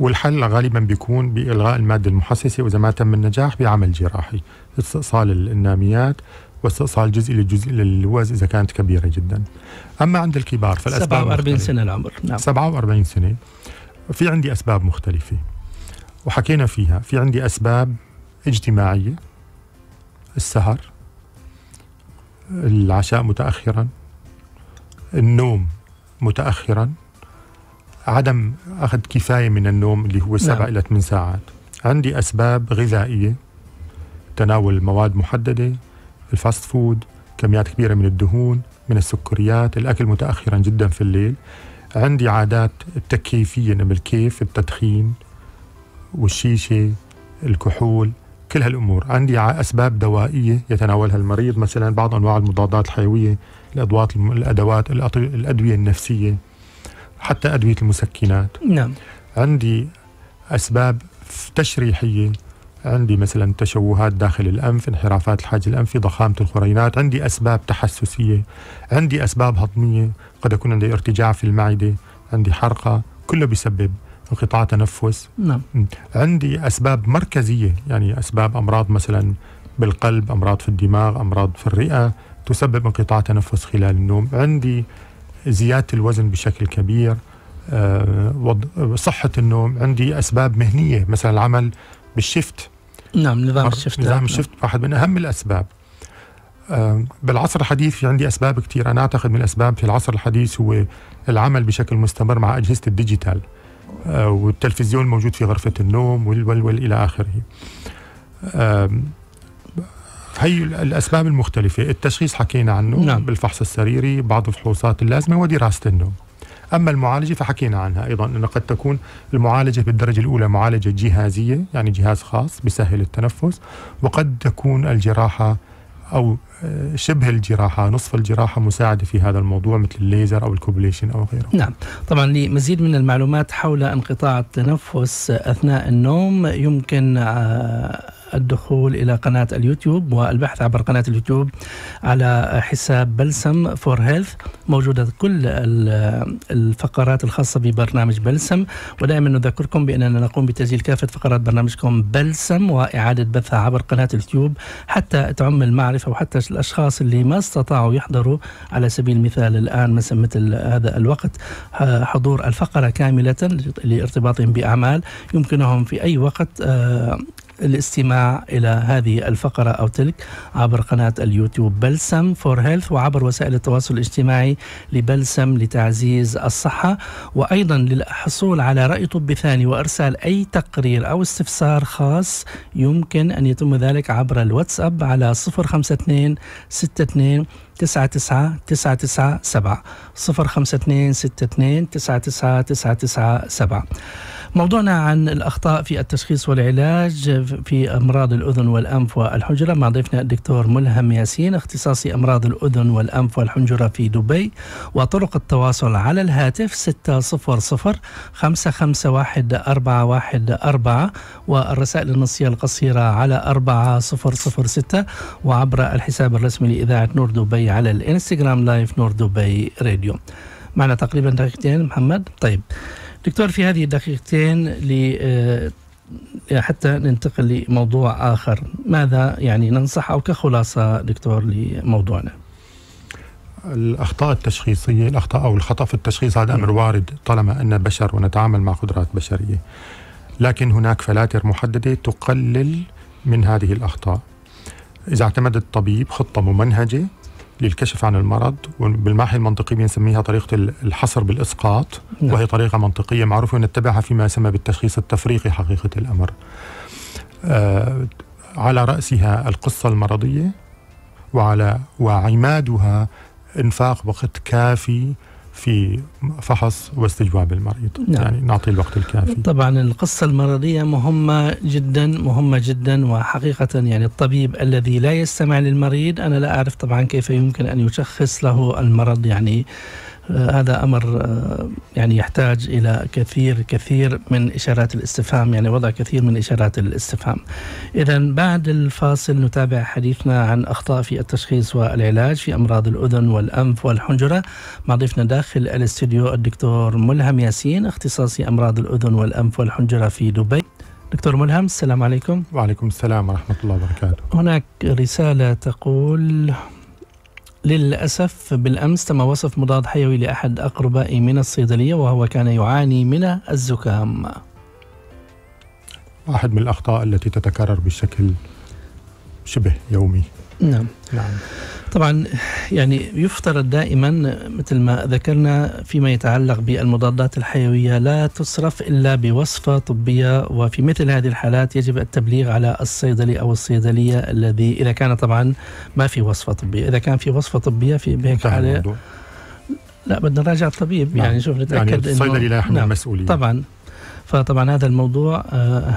والحل غالبا بيكون بإلغاء المادة المحسسة، وإذا ما تم النجاح بعمل جراحي، استئصال الناميات واستئصال جزئي للوز إذا كانت كبيرة جدا. أما عند الكبار فالأسباب 47 سنة العمر. نعم، 47 سنة في عندي أسباب مختلفة وحكينا فيها. في عندي أسباب اجتماعية، السهر، العشاء متأخرا، النوم متأخرا، عدم أخذ كفاية من النوم اللي هو 7 إلى 8 ساعات. عندي أسباب غذائية، تناول مواد محددة، الفاست فود، كميات كبيرة من الدهون، من السكريات، الأكل متأخرا جدا في الليل. عندي عادات التكييفية، نعمل كيف، التدخين والشيشة، الكحول، كل هالأمور. عندي أسباب دوائية يتناولها المريض، مثلا بعض أنواع المضادات الحيوية، الأضوات، الأدوات، الأدوية النفسية، حتى أدوية المسكنات. نعم. عندي أسباب تشريحية، عندي مثلا تشوهات داخل الأنف، انحرافات الحاجز الأنفي، ضخامة الخرينات. عندي أسباب تحسسية، عندي أسباب هضمية، قد يكون عندي ارتجاع في المعدة، عندي حرقة، كله بسبب انقطاع تنفس. نعم. عندي أسباب مركزية، يعني أسباب أمراض مثلا بالقلب، أمراض في الدماغ، أمراض في الرئة تسبب انقطاع تنفس خلال النوم. عندي زيادة الوزن بشكل كبير، صحة النوم. عندي أسباب مهنية، مثلا العمل بالشفت. نعم، نظام الشفت. نظام الشفت واحد من أهم الأسباب. بالعصر الحديث في عندي أسباب كثير. أنا أعتقد من الأسباب في العصر الحديث هو العمل بشكل مستمر مع أجهزة الديجيتال، والتلفزيون الموجود في غرفة النوم والولول إلى آخره. هي الأسباب المختلفة. التشخيص حكينا عنه. نعم. بالفحص السريري، بعض الفحوصات اللازمة، ودراسة النوم. أما المعالجة فحكينا عنها أيضا، أنه قد تكون المعالجة بالدرجة الأولى معالجة جهازية، يعني جهاز خاص بسهل التنفس، وقد تكون الجراحة أو شبه الجراحة، نصف الجراحة، مساعدة في هذا الموضوع، مثل الليزر أو الكوبليشن أو غيره. نعم، طبعا لمزيد من المعلومات حول انقطاع التنفس أثناء النوم يمكن الدخول إلى قناة اليوتيوب والبحث عبر قناة اليوتيوب على حساب بلسم فور هيلث، موجودة كل الفقرات الخاصة ببرنامج بلسم. ودائما نذكركم بأننا نقوم بتسجيل كافة فقرات برنامجكم بلسم وإعادة بثها عبر قناة اليوتيوب حتى تعم المعرفة، وحتى الأشخاص اللي ما استطاعوا يحضروا على سبيل المثال الآن مثل هذا الوقت حضور الفقرة كاملة لارتباطهم بأعمال، يمكنهم في أي وقت الاستماع إلى هذه الفقرة أو تلك عبر قناة اليوتيوب بلسم فور هيلث، وعبر وسائل التواصل الاجتماعي لبلسم لتعزيز الصحة. وأيضا للحصول على رأي طب ثاني وإرسال أي تقرير أو استفسار خاص يمكن أن يتم ذلك عبر الواتساب على 052-62-99-997 052-62-99-997. موضوعنا عن الأخطاء في التشخيص والعلاج في أمراض الأذن والأنف والحنجرة مع ضيفنا الدكتور ملهم ياسين، اختصاصي أمراض الأذن والأنف والحنجرة في دبي. وطرق التواصل على الهاتف 600-551-414 والرسائل النصية القصيرة على 4006، وعبر الحساب الرسمي لإذاعة نور دبي على الإنستغرام لايف نور دبي راديو. معنا تقريبا دقيقتين محمد. طيب دكتور، في هذه الدقيقتين حتى ننتقل لموضوع آخر، ماذا يعني ننصح أو كخلاصة دكتور لموضوعنا؟ الأخطاء التشخيصية، الأخطاء أو الخطأ في التشخيص هذا أمر وارد طالما أننا بشر ونتعامل مع قدرات بشرية، لكن هناك فلاتر محددة تقلل من هذه الأخطاء. إذا اعتمد الطبيب خطة ممنهجة للكشف عن المرض، وبالماحي المنطقي بنسميها طريقة الحصر بالإسقاط، وهي طريقة منطقية معروفة ونتبعها فيما يسمى بالتشخيص التفريقي حقيقة الأمر. على رأسها القصة المرضية وعمادها إنفاق وقت كافي في فحص واستجواب المريض. نعم. يعني نعطي الوقت الكافي. طبعا القصة المرضية مهمة جدا مهمة جدا، وحقيقة يعني الطبيب الذي لا يستمع للمريض أنا لا أعرف طبعا كيف يمكن أن يشخص له المرض. يعني هذا أمر يعني يحتاج إلى كثير من إشارات الاستفهام، يعني وضع كثير من إشارات الاستفهام. إذا بعد الفاصل نتابع حديثنا عن أخطاء في التشخيص والعلاج في أمراض الأذن والأنف والحنجرة مع ضيفنا داخل الاستديو الدكتور ملهم ياسين، اختصاصي أمراض الأذن والأنف والحنجرة في دبي. دكتور ملهم، السلام عليكم. وعليكم السلام ورحمة الله وبركاته. هناك رسالة تقول: للأسف بالأمس تم وصف مضاد حيوي لأحد أقربائي من الصيدلية وهو كان يعاني من الزكام. أحد من الأخطاء التي تتكرر بشكل شبه يومي. نعم. نعم. طبعا يعني يفترض دائما مثل ما ذكرنا فيما يتعلق بالمضادات الحيوية لا تصرف إلا بوصفة طبية، وفي مثل هذه الحالات يجب التبليغ على الصيدلي أو الصيدلية الذي إذا كان طبعا ما في وصفة طبية. إذا كان في وصفة طبية في بهيك حالة لا بدنا نراجع الطبيب. نعم. يعني شوف نتأكد يعني الصيدلي لا يحمل المسؤولية. نعم. طبعا. فطبعا هذا الموضوع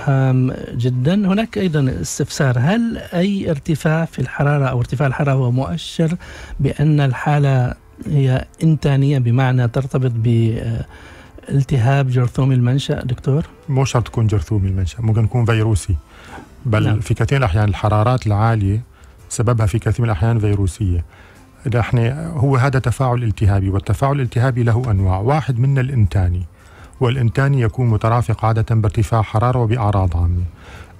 هام جدا. هناك أيضا استفسار: هل أي ارتفاع في الحرارة أو ارتفاع الحرارة هو مؤشر بأن الحالة هي إنتانية، بمعنى ترتبط بالتهاب جرثومي المنشأ دكتور؟ مو شرط تكون جرثومي المنشأ، ممكن يكون فيروسي. بل نعم. في كثير من الأحيان الحرارات العالية سببها في كثير من الأحيان فيروسية. احنا هو هذا تفاعل التهابي، والتفاعل الالتهابي له أنواع، واحد منه الإنتاني، والإنتاني يكون مترافق عادة بارتفاع حرارة وبأعراض عامة.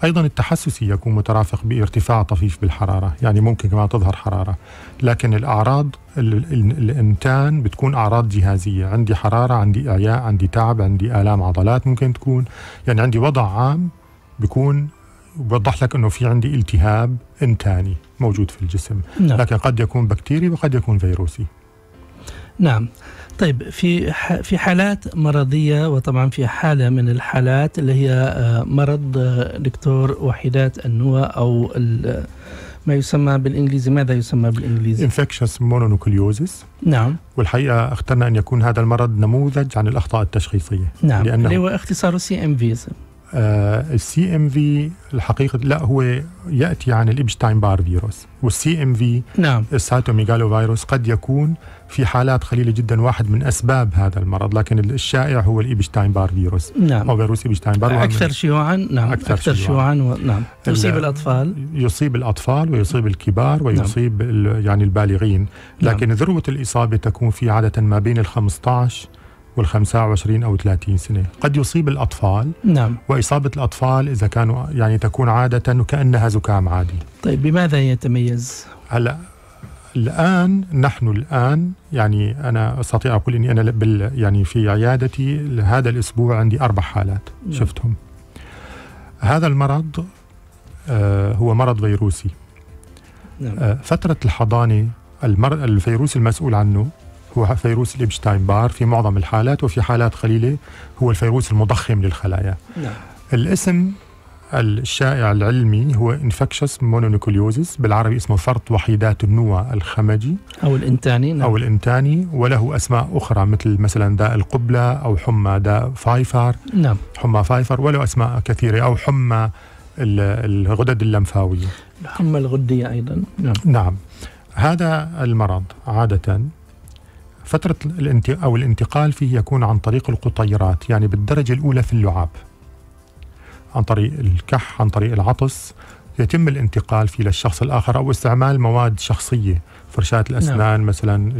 أيضا التحسسي يكون مترافق بارتفاع طفيف بالحرارة، يعني ممكن كمان تظهر حرارة، لكن الأعراض الإنتان بتكون أعراض جهازية، عندي حرارة، عندي إعياء، عندي تعب، عندي آلام عضلات، ممكن تكون يعني عندي وضع عام بيكون بوضح لك أنه في عندي التهاب إنتاني موجود في الجسم. نعم. لكن قد يكون بكتيري وقد يكون فيروسي. نعم. طيب في حالات مرضية، وطبعا في حالة من الحالات اللي هي مرض دكتور وحيدات النوى أو ما يسمى بالإنجليزي، ماذا يسمى بالإنجليزي؟ Infectious Mononucleosis. نعم. والحقيقة اخترنا أن يكون هذا المرض نموذج عن الأخطاء التشخيصية. نعم. اللي هو اختصاره CMV. CMV الحقيقة لا، هو يأتي عن الإبشتاين بار فيروس، والCMV نعم السيتوميجالوفيروس قد يكون في حالات قليلة جدا واحد من أسباب هذا المرض، لكن الشائع هو الإبشتاين بار فيروس. نعم. أو فيروس إبشتاين بار أكثر شيوعا. نعم. أكثر شيوعا. نعم. يصيب الأطفال. يصيب الأطفال ويصيب الكبار ويصيب يعني البالغين، لكن نعم. ذروة الإصابة تكون في عادة ما بين ال 15 وال25 أو 30 سنة. قد يصيب الأطفال. نعم. وإصابة الأطفال إذا كانوا يعني تكون عادة وكأنها زكام عادي. طيب بماذا يتميز؟ هلا الآن نحن الآن يعني أنا أستطيع أقول إني أنا يعني في عيادتي هذا الأسبوع عندي 4 حالات. نعم. شفتهم. هذا المرض هو مرض فيروسي. نعم. فترة الحضانة الفيروس المسؤول عنه هو فيروس الإبشتاين بار في معظم الحالات، وفي حالات قليلة هو الفيروس المضخم للخلايا. نعم. الاسم الشائع العلمي هو Infectious Mononucleosis، بالعربي اسمه فرط وحيدات النوى الخمجي أو الإنتاني. نعم. أو الإنتاني، وله أسماء أخرى مثل مثلا داء القبلة أو حمى داء فايفار. نعم. حمى فايفار، وله أسماء كثيرة، أو حمى الغدد اللمفاوية، الحمى الغدية أيضا. نعم. نعم. هذا المرض عادة فترة الانتقال فيه يكون عن طريق القطيرات، يعني بالدرجة الأولى في اللعاب، عن طريق الكح، عن طريق العطس، يتم الانتقال فيه للشخص الآخر، أو استعمال مواد شخصية، فرشاة الأسنان. نعم. مثلا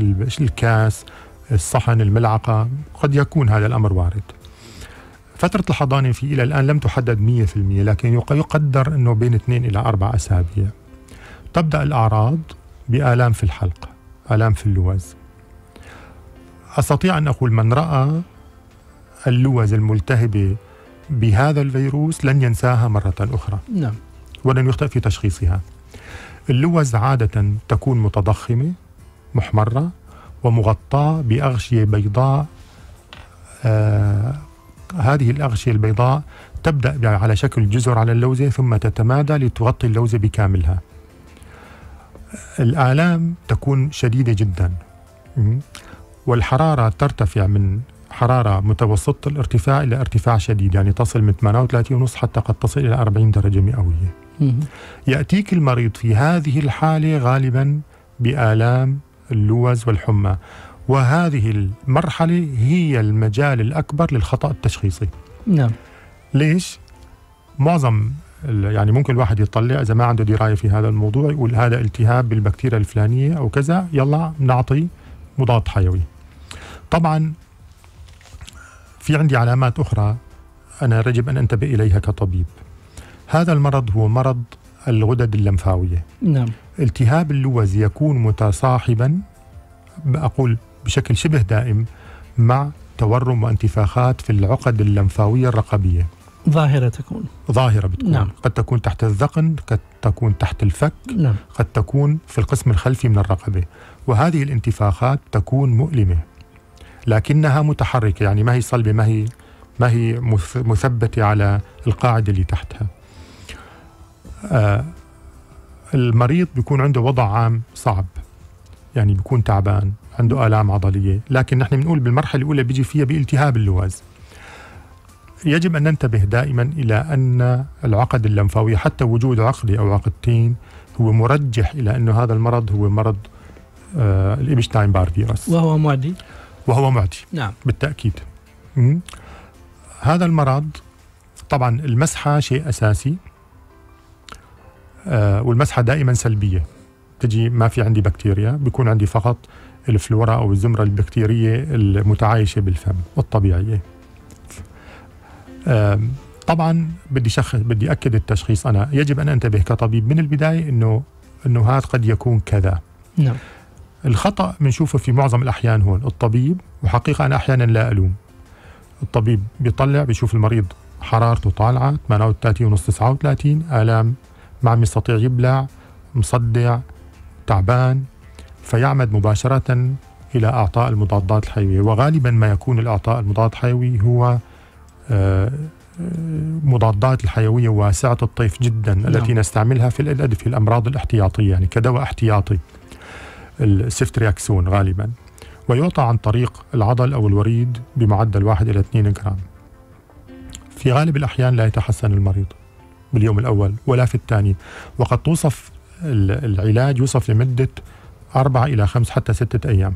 الكاس، الصحن، الملعقة، قد يكون هذا الأمر وارد. فترة الحضانة فيه إلى الآن لم تحدد 100%، لكن يقدر أنه بين 2 إلى 4 أسابيع. تبدأ الأعراض بآلام في الحلق، آلام في اللوز، أستطيع أن أقول من رأى اللوز الملتهبة بهذا الفيروس لن ينساها مرة أخرى. نعم. ولن يخطئ في تشخيصها. اللوز عادة تكون متضخمة محمرة ومغطاة بأغشية بيضاء. هذه الأغشية البيضاء تبدأ على شكل جزر على اللوزة ثم تتمادى لتغطي اللوزة بكاملها. الآلام تكون شديدة جدا، والحرارة ترتفع من حرارة متوسطة الارتفاع إلى ارتفاع شديد، يعني تصل من 38.5 حتى قد تصل إلى 40 درجة مئوية. يأتيك المريض في هذه الحالة غالبا بآلام اللوز والحمى، وهذه المرحلة هي المجال الأكبر للخطأ التشخيصي. نعم. ليش؟ معظم يعني ممكن الواحد يطلع إذا ما عنده دراية في هذا الموضوع يقول هذا التهاب بالبكتيريا الفلانية أو كذا، يلا نعطي مضاد حيوي. طبعا في عندي علامات أخرى أنا يجب أن أنتبه إليها كطبيب. هذا المرض هو مرض الغدد اللمفاوية. نعم. التهاب اللوز يكون متصاحبا أقول بشكل شبه دائم مع تورم وانتفاخات في العقد اللمفاوية الرقبية. ظاهرة تكون. ظاهرة بتكون. نعم. قد تكون تحت الذقن، قد تكون تحت الفك. نعم. قد تكون في القسم الخلفي من الرقبة، وهذه الانتفاخات تكون مؤلمة لكنها متحركة، يعني ما هي صلبة، ما هي مثبتة على القاعدة اللي تحتها. المريض بيكون عنده وضع عام صعب، يعني بيكون تعبان، عنده آلام عضلية، لكن نحن بنقول بالمرحلة الأولى بيجي فيها بالتهاب اللوز. يجب أن ننتبه دائما إلى أن العقد اللمفاوية حتى وجود عقدة أو عقدتين هو مرجح إلى أن هذا المرض هو مرض الإبشتاين بار فيروس، وهو معدي. وهو معدي. نعم. بالتأكيد. هذا المرض طبعا المسحة شيء أساسي، والمسحة دائما سلبية، تجي ما في عندي بكتيريا، بيكون عندي فقط الفلورا أو الزمرة البكتيرية المتعايشة بالفم الطبيعية. طبعا بدي أكد التشخيص، أنا يجب أن أنتبه كطبيب من البداية إنه هذا قد يكون كذا. نعم. الخطأ بنشوفه في معظم الأحيان هون الطبيب، وحقيقة أنا أحيانا لا ألوم الطبيب، بيطلع بيشوف المريض حرارته طالعة 38.5 39، آلام، ما عم يستطيع يبلع، مصدع، تعبان، فيعمد مباشرة إلى إعطاء المضادات الحيوية، وغالبا ما يكون الإعطاء المضاد الحيوي هو مضادات الحيوية واسعة الطيف جدا. نعم. التي نستعملها في الأمراض الاحتياطية، يعني كدواء احتياطي، السيفترياكسون غالبا، ويعطى عن طريق العضل أو الوريد بمعدل 1 إلى 2 جرام. في غالب الأحيان لا يتحسن المريض باليوم الأول ولا في الثاني، وقد توصف العلاج يوصف لمدة 4 إلى 5 حتى 6 أيام،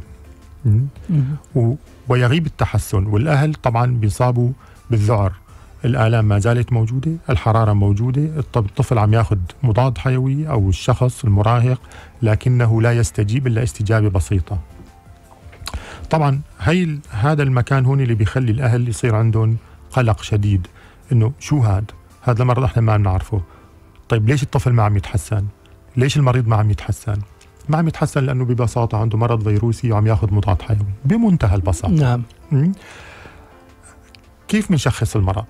ويغيب التحسن، والأهل طبعا بيصابوا بالذعر، الآلام ما زالت موجودة، الحرارة موجودة، الطفل عم ياخذ مضاد حيوي أو الشخص المراهق لكنه لا يستجيب إلا استجابة بسيطة. طبعا هذا المكان هون اللي بيخلي الأهل يصير عندهم قلق شديد، إنه شو هذا المرض احنا ما بنعرفه. طيب ليش الطفل ما عم يتحسن؟ ليش المريض ما عم يتحسن؟ ما عم يتحسن لأنه ببساطة عنده مرض فيروسي وعم ياخذ مضاد حيوي بمنتهى البساطة. نعم. كيف بنشخص المرض؟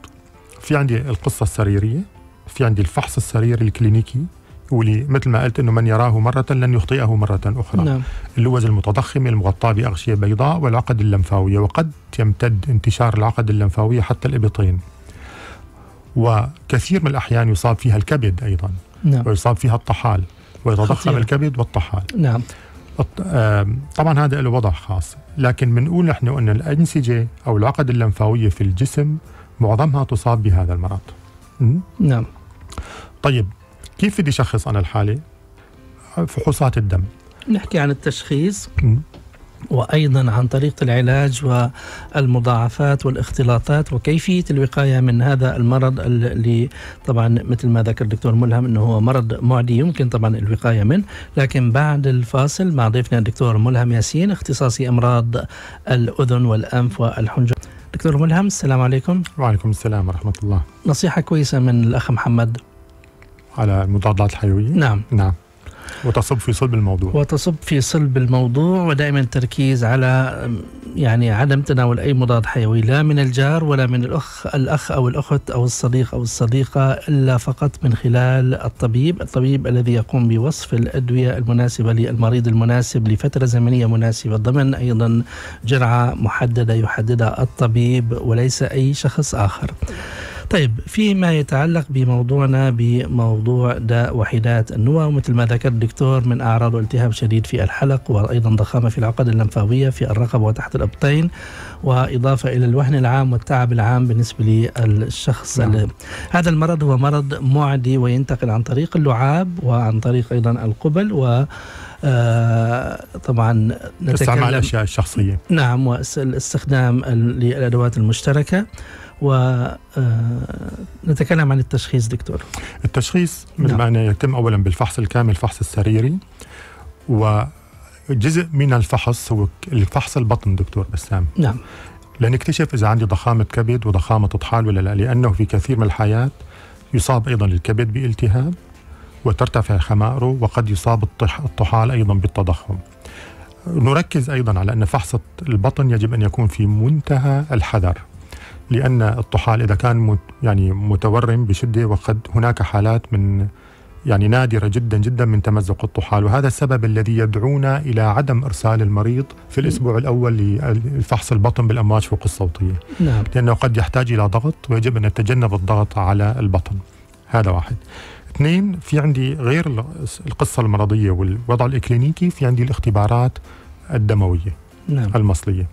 في عندي القصة السريرية، في عندي الفحص السريري الكلينيكي، واللي مثل ما قلت انه من يراه مرة لن يخطئه مرة أخرى. نعم. اللوز المتضخمة المغطاة بأغشية بيضاء والعقد اللمفاوية، وقد يمتد انتشار العقد اللمفاوية حتى الإبطين، وكثير من الأحيان يصاب فيها الكبد أيضا. نعم. ويصاب فيها الطحال، ويتضخم الكبد والطحال. نعم. طبعا هذا له وضع خاص، لكن بنقول نحن أن الأنسجة أو العقد اللمفاوية في الجسم معظمها تصاب بهذا المرض. نعم. طيب كيف بدي أشخص أنا الحالة؟ فحوصات الدم. نحكي عن التشخيص وأيضا عن طريقة العلاج والمضاعفات والاختلاطات وكيفية الوقاية من هذا المرض اللي طبعا مثل ما ذكر الدكتور ملهم أنه هو مرض معدي يمكن طبعا الوقاية منه. لكن بعد الفاصل مع ضيفنا الدكتور ملهم ياسين، اختصاصي أمراض الأذن والأنف والحنجرة. دكتور ملهم، السلام عليكم. وعليكم السلام ورحمة الله. نصيحة كويسة من الأخ محمد على المضادات الحيوية. نعم. وتصب في صلب الموضوع ودائما التركيز على يعني عدم تناول أي مضاد حيوي لا من الجار ولا من الأخ أو الأخت أو الصديق أو الصديقة إلا فقط من خلال الطبيب الذي يقوم بوصف الأدوية المناسبة للمريض المناسب لفترة زمنية مناسبة ضمن أيضا جرعة محددة يحددها الطبيب وليس أي شخص آخر. طيب فيما يتعلق بموضوعنا بموضوع داء وحيدات النوى ومثل ما ذكر الدكتور من أعراضه التهاب شديد في الحلق وأيضا ضخامة في العقد اللمفاوية في الرقبة وتحت الأبطين وإضافة إلى الوهن العام والتعب العام بالنسبة للشخص. هذا المرض هو مرض معدي وينتقل عن طريق اللعاب وعن طريق أيضا القبل و طبعا استعمال الأشياء الشخصية واستخدام للأدوات المشتركة. ونتكلم عن التشخيص دكتور. التشخيص من معنى يتم أولا بالفحص الكامل، الفحص السريري، وجزء من الفحص هو الفحص البطن دكتور بسام. لنكتشف إذا عندي ضخامة كبد وضخامة طحال ولا لا، لأنه في كثير من الحالات يصاب أيضا الكبد بالتهاب وترتفع خمائره وقد يصاب الطحال أيضا بالتضخم. نركز أيضا على أن فحص البطن يجب أن يكون في منتهى الحذر، لأن الطحال إذا كان يعني متورم بشدة وقد هناك حالات من يعني نادرة جدا جدا من تمزق الطحال، وهذا السبب الذي يدعونا إلى عدم إرسال المريض في الأسبوع الأول لفحص البطن بالأمواج فوق الصوتية، لأنه قد يحتاج إلى ضغط ويجب أن نتجنب الضغط على البطن. هذا واحد. اثنين، في عندي غير القصة المرضية والوضع الإكلينيكي، في عندي الاختبارات الدموية المصلية.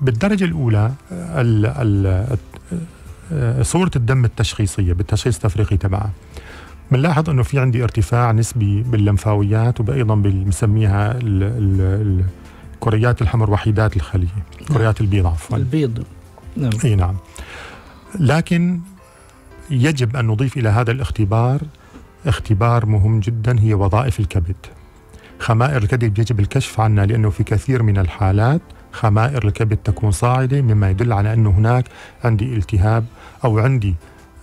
بالدرجة الأولى صورة الدم التشخيصية بالتشخيص التفريقي تبعها بنلاحظ أنه في عندي ارتفاع نسبي باللمفاويات وأيضا بنسميها الكريات الحمر وحيدات الخلية، كريات البيض عفوا البيض. لكن يجب أن نضيف إلى هذا الاختبار اختبار مهم جدا، هي وظائف الكبد. خمائر الكبد يجب الكشف عنها، لأنه في كثير من الحالات خمائر الكبد تكون صاعدة مما يدل على أنه هناك عندي التهاب أو عندي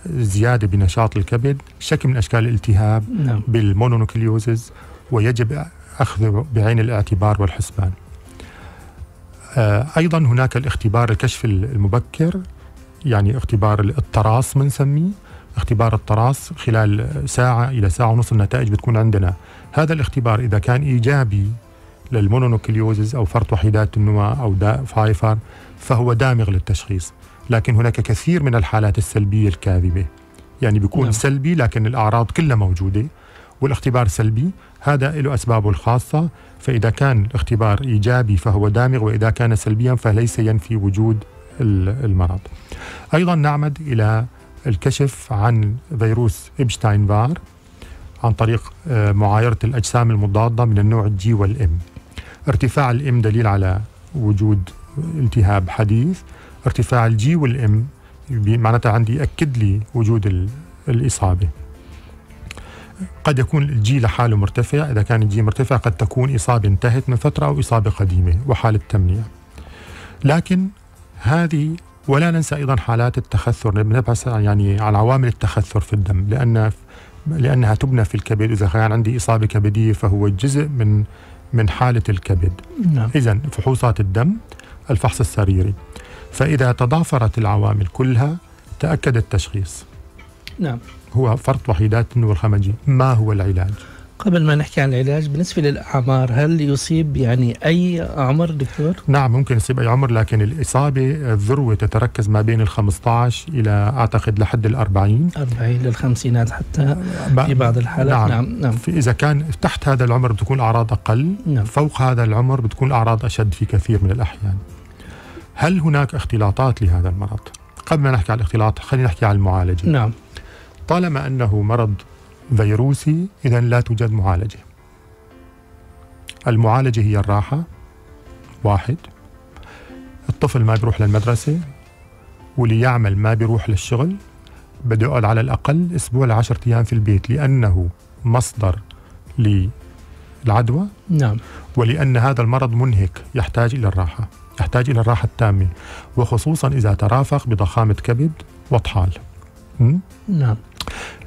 زيادة بنشاط الكبد، شكل من أشكال الالتهاب بالمونونوكليوزز، ويجب أخذه بعين الاعتبار والحسبان. أيضا هناك الاختبار الكشف المبكر، يعني اختبار التراص بنسميه، اختبار التراص خلال ساعة إلى ساعة ونص النتائج بتكون عندنا. هذا الاختبار إذا كان إيجابي للمونونوكليوزز أو فرط وحيدات النوى أو داء فايفار فهو دامغ للتشخيص، لكن هناك كثير من الحالات السلبية الكاذبة، يعني بيكون سلبي لكن الأعراض كلها موجودة والاختبار سلبي، هذا له أسبابه الخاصة. فإذا كان الاختبار إيجابي فهو دامغ، وإذا كان سلبيا فليس ينفي وجود المرض. أيضا نعمد إلى الكشف عن فيروس إبشتاين بار عن طريق معايرة الأجسام المضادة من النوع الجي والإم. ارتفاع الإم دليل على وجود التهاب حديث، ارتفاع الجي والإم معناتها عندي يأكد لي وجود الإصابة. قد يكون الجي لحاله مرتفع، إذا كان الجي مرتفع قد تكون إصابة انتهت من فترة أو إصابة قديمة وحالة تمنيع. لكن هذه ولا ننسى أيضا حالات التخثر، بنبحث يعني عن عوامل التخثر في الدم، لأنها تبنى في الكبد. إذا كان عندي إصابة كبدية فهو جزء من حالة الكبد. إذن فحوصات الدم، الفحص السريري، فإذا تضافرت العوامل كلها تأكد التشخيص. هو فرط وحيدات النوى الخمجي. ما هو العلاج؟ قبل ما نحكي عن العلاج، بالنسبة للأعمار هل يصيب يعني أي عمر دكتور؟ نعم، ممكن يصيب أي عمر، لكن الإصابة الذروة تتركز ما بين ال15 إلى أعتقد لحد ال40 للخمسينات حتى في بعض الحالات. إذا كان تحت هذا العمر بتكون أعراض أقل، فوق هذا العمر بتكون أعراض أشد في كثير من الأحيان. هل هناك اختلاطات لهذا المرض؟ قبل ما نحكي عن الاختلاط خلينا نحكي عن المعالجة. طالما أنه مرض فيروسي إذا لا توجد معالجة. المعالجة هي الراحة. واحد، الطفل ما بيروح للمدرسة، واللي يعمل ما بيروح للشغل، بده يقعد على الأقل أسبوع ل10 أيام في البيت، لأنه مصدر للعدوى، ولأن هذا المرض منهك يحتاج إلى الراحة، يحتاج إلى الراحة التامة، وخصوصا إذا ترافق بضخامة كبد وطحال.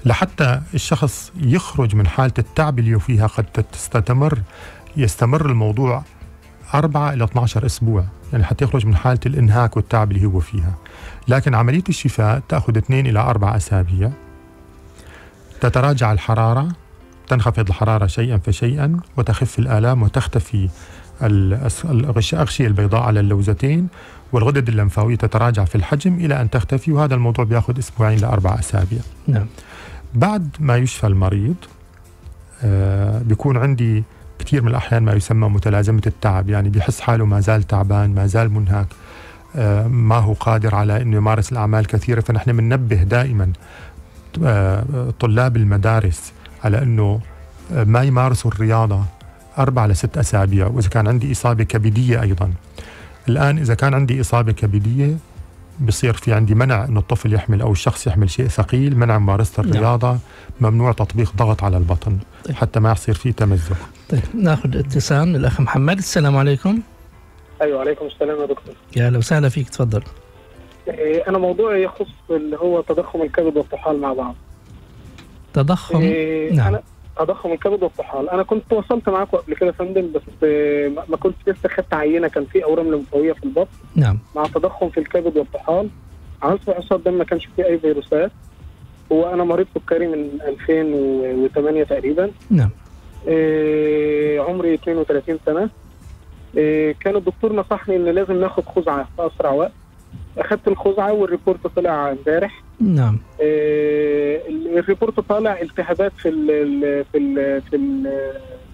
لحتى الشخص يخرج من حالة التعب اللي فيها. قد يستمر الموضوع 4 إلى 12 أسبوع، يعني حتى يخرج من حالة الإنهاك والتعب اللي هو فيها. لكن عملية الشفاء تأخذ 2 إلى 4 أسابيع. تتراجع الحرارة، تنخفض الحرارة شيئا فشيئا، وتخف الآلام، وتختفي الأغشية البيضاء على اللوزتين، والغدد اللمفاوية تتراجع في الحجم إلى أن تختفي. وهذا الموضوع بيأخذ 2 إلى 4 أسابيع. نعم. بعد ما يشفى المريض بيكون عندي كثير من الأحيان ما يسمى متلازمة التعب، يعني بيحس حاله ما زال تعبان، ما زال منهك، ما هو قادر على أنه يمارس الأعمال كثيرة. فنحن بننبه دائما طلاب المدارس على أنه ما يمارسوا الرياضة 4 إلى 6 أسابيع. وإذا كان عندي إصابة كبدية أيضا، الآن إذا كان عندي إصابة كبدية بصير في عندي منع أن الطفل يحمل أو الشخص يحمل شيء ثقيل، منع ممارسة الرياضة، ممنوع تطبيق ضغط على البطن حتى ما يصير فيه تمزق. طيب ناخذ اتصال من الأخ محمد. السلام عليكم. أيوة عليكم السلام يا دكتور. يا أهلا وسهلا فيك، تفضل. أنا موضوعي يخص اللي هو تضخم الكبد والطحال مع بعض. تضخم نعم. تضخم الكبد والطحال، أنا كنت وصلت معاكم قبل كده فندم، بس ما كنت لسه خدت عينة، كان في أورام لمفاوية في البطن. نعم. مع تضخم في الكبد والطحال، عملت فحوصات دم ما كانش فيه أي فيروسات، وأنا مريض سكري من 2008 تقريبا. نعم. عمري 32 سنة. كان الدكتور نصحني إن لازم ناخد خزعة في أسرع وقت. أخدت الخزعة والريبورت طلع امبارح. نعم. الريبورت طالع التهابات في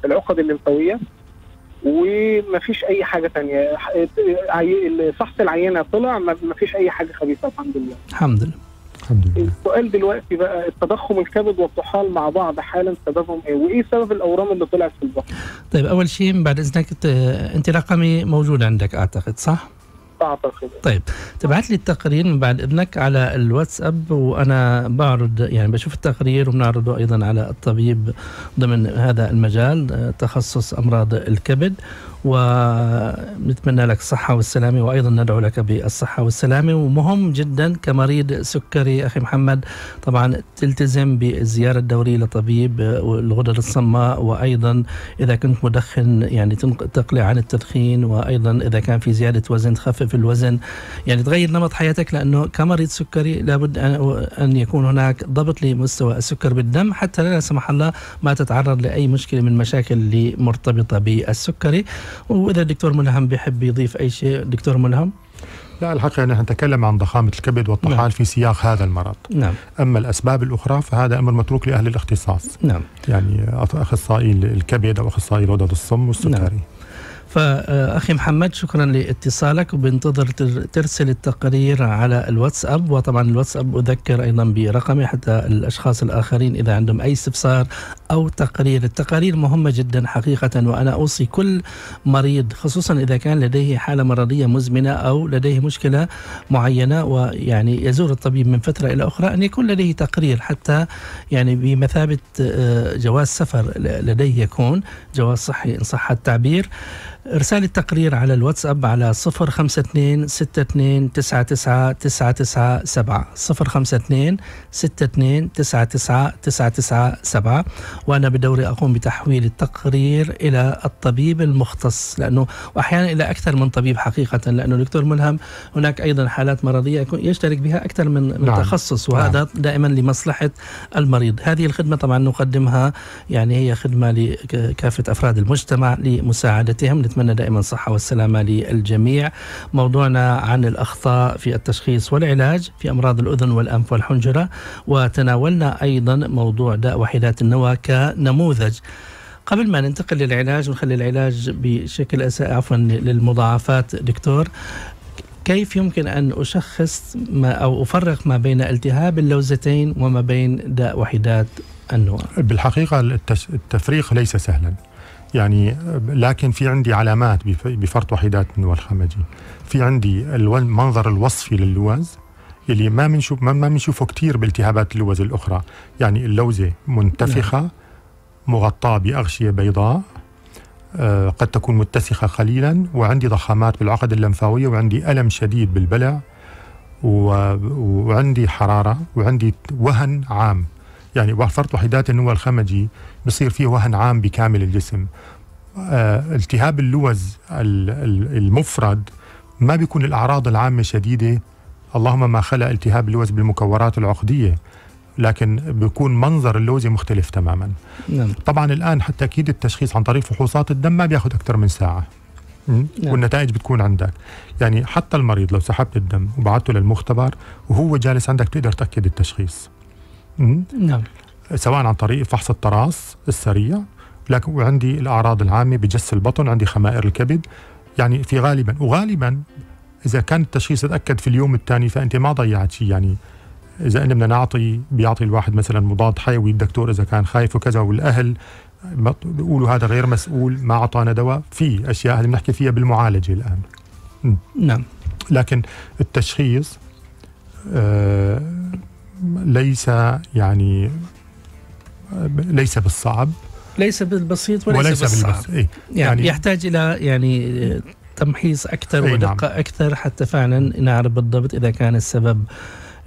العقد الليمفاوية، ومفيش أي حاجة ثانية. فحص العينة طلع مفيش أي حاجة خبيثة، الحمد لله. الحمد لله. الحمد لله. السؤال دلوقتي بقى، التضخم الكبد والطحال مع بعض حالا سببهم ايه؟ وايه سبب الاورام اللي طلعت في البطن؟ طيب اول شيء بعد اذنك، انت رقمي موجود عندك اعتقد صح؟ اعتقد. طيب تبعت لي التقرير من بعد اذنك على الواتساب، وانا بعرض يعني بشوف التقرير وبنعرضه ايضا على الطبيب ضمن هذا المجال تخصص امراض الكبد، ونتمنى لك الصحة والسلامة، وأيضا ندعو لك بالصحة والسلامة. ومهم جدا كمريض سكري أخي محمد طبعا تلتزم بالزيارة الدورية لطبيب الغدد الصماء، وأيضا إذا كنت مدخن يعني تقلع عن التدخين، وأيضا إذا كان في زيادة وزن تخفف الوزن، يعني تغير نمط حياتك، لأنه كمريض سكري لابد أن يكون هناك ضبط لمستوى السكر بالدم حتى لا سمح الله ما تتعرض لأي مشكلة من مشاكل اللي مرتبطة بالسكري. وإذا الدكتور ملهم بيحب يضيف أي شيء. دكتور ملهم؟ لا الحقيقة نحن نتكلم عن ضخامة الكبد والطحال. نعم. في سياق هذا المرض. نعم. أما الأسباب الأخرى فهذا أمر متروك لأهل الاختصاص. نعم. يعني أخصائي الكبد أو أخصائي غدد الصم والسكري. نعم. فأخي محمد شكرا لاتصالك، وبنتظر ترسل التقرير على الواتساب. وطبعا الواتساب أذكر أيضا برقمي حتى الأشخاص الآخرين إذا عندهم أي استفسار أو تقرير. التقارير مهمة جدا حقيقة، وأنا أوصي كل مريض خصوصا إذا كان لديه حالة مرضية مزمنة أو لديه مشكلة معينة ويعني يزور الطبيب من فترة إلى أخرى أن يكون لديه تقرير، حتى يعني بمثابة جواز سفر لديه، يكون جواز صحي إن صح التعبير. إرسال التقرير على الواتساب على 052-62-99-997 052-62-99-997. وأنا بدوري أقوم بتحويل التقرير إلى الطبيب المختص، لأنه وأحيانا إلى أكثر من طبيب حقيقة، لأنه دكتور ملهم هناك أيضا حالات مرضية يشترك بها أكثر من نعم. تخصص، وهذا نعم. دائما لمصلحة المريض. هذه الخدمة طبعا نقدمها، يعني هي خدمة لكافة أفراد المجتمع لمساعدتهم. نتمنى دائما الصحة والسلامة للجميع. موضوعنا عن الأخطاء في التشخيص والعلاج في أمراض الأذن والأنف والحنجرة، وتناولنا أيضا موضوع داء وحيدات النوى كنموذج. قبل ما ننتقل للعلاج ونخلي العلاج بشكل عفوا للمضاعفات، دكتور كيف يمكن أن أشخص ما أو أفرق ما بين التهاب اللوزتين وما بين داء وحيدات النوى؟ بالحقيقة التفريق ليس سهلا يعني، لكن في عندي علامات بفرط وحيدات النوى الخمجي. في عندي المنظر الوصفي للوز اللي ما بنشوفه كثير بالتهابات اللوز الاخرى، يعني اللوزه منتفخه مغطاه باغشيه بيضاء، قد تكون متسخه قليلا، وعندي ضخامات بالعقد اللمفاويه، وعندي الم شديد بالبلع، وعندي حراره، وعندي وهن عام. يعني وفرط وحيدات النوى الخمجي بصير فيه وهن عام بكامل الجسم. التهاب اللوز المفرد ما بيكون الأعراض العامة شديدة، اللهم ما خلى التهاب اللوز بالمكورات العقدية، لكن بيكون منظر اللوزة مختلف تماما. نعم. طبعا الآن حتى أكيد التشخيص عن طريق فحوصات الدم ما بياخد أكثر من ساعة. نعم. والنتائج بتكون عندك، يعني حتى المريض لو سحبت الدم وبعته للمختبر وهو جالس عندك تقدر تأكد التشخيص. نعم. سواء عن طريق فحص التراص السريع، لكن وعندي الأعراض العامة بجس البطن، عندي خمائر الكبد، يعني في غالبا وغالبا إذا كان التشخيص تأكد في اليوم الثاني فأنت ما ضيعت شيء. يعني إذا أنا بدنا نعطي بيعطي الواحد مثلا مضاد حيوي الدكتور إذا كان خايف وكذا، والأهل بيقولوا هذا غير مسؤول ما أعطانا دواء، في أشياء هذه بنحكي فيها بالمعالجة الآن. نعم. لكن التشخيص ليس يعني ليس بالصعب، ليس بالبسيط، وليس بالصعب. إيه؟ يعني يحتاج إلى يعني تمحيص أكثر ودقة. نعم. أكثر حتى فعلا نعرف بالضبط إذا كان السبب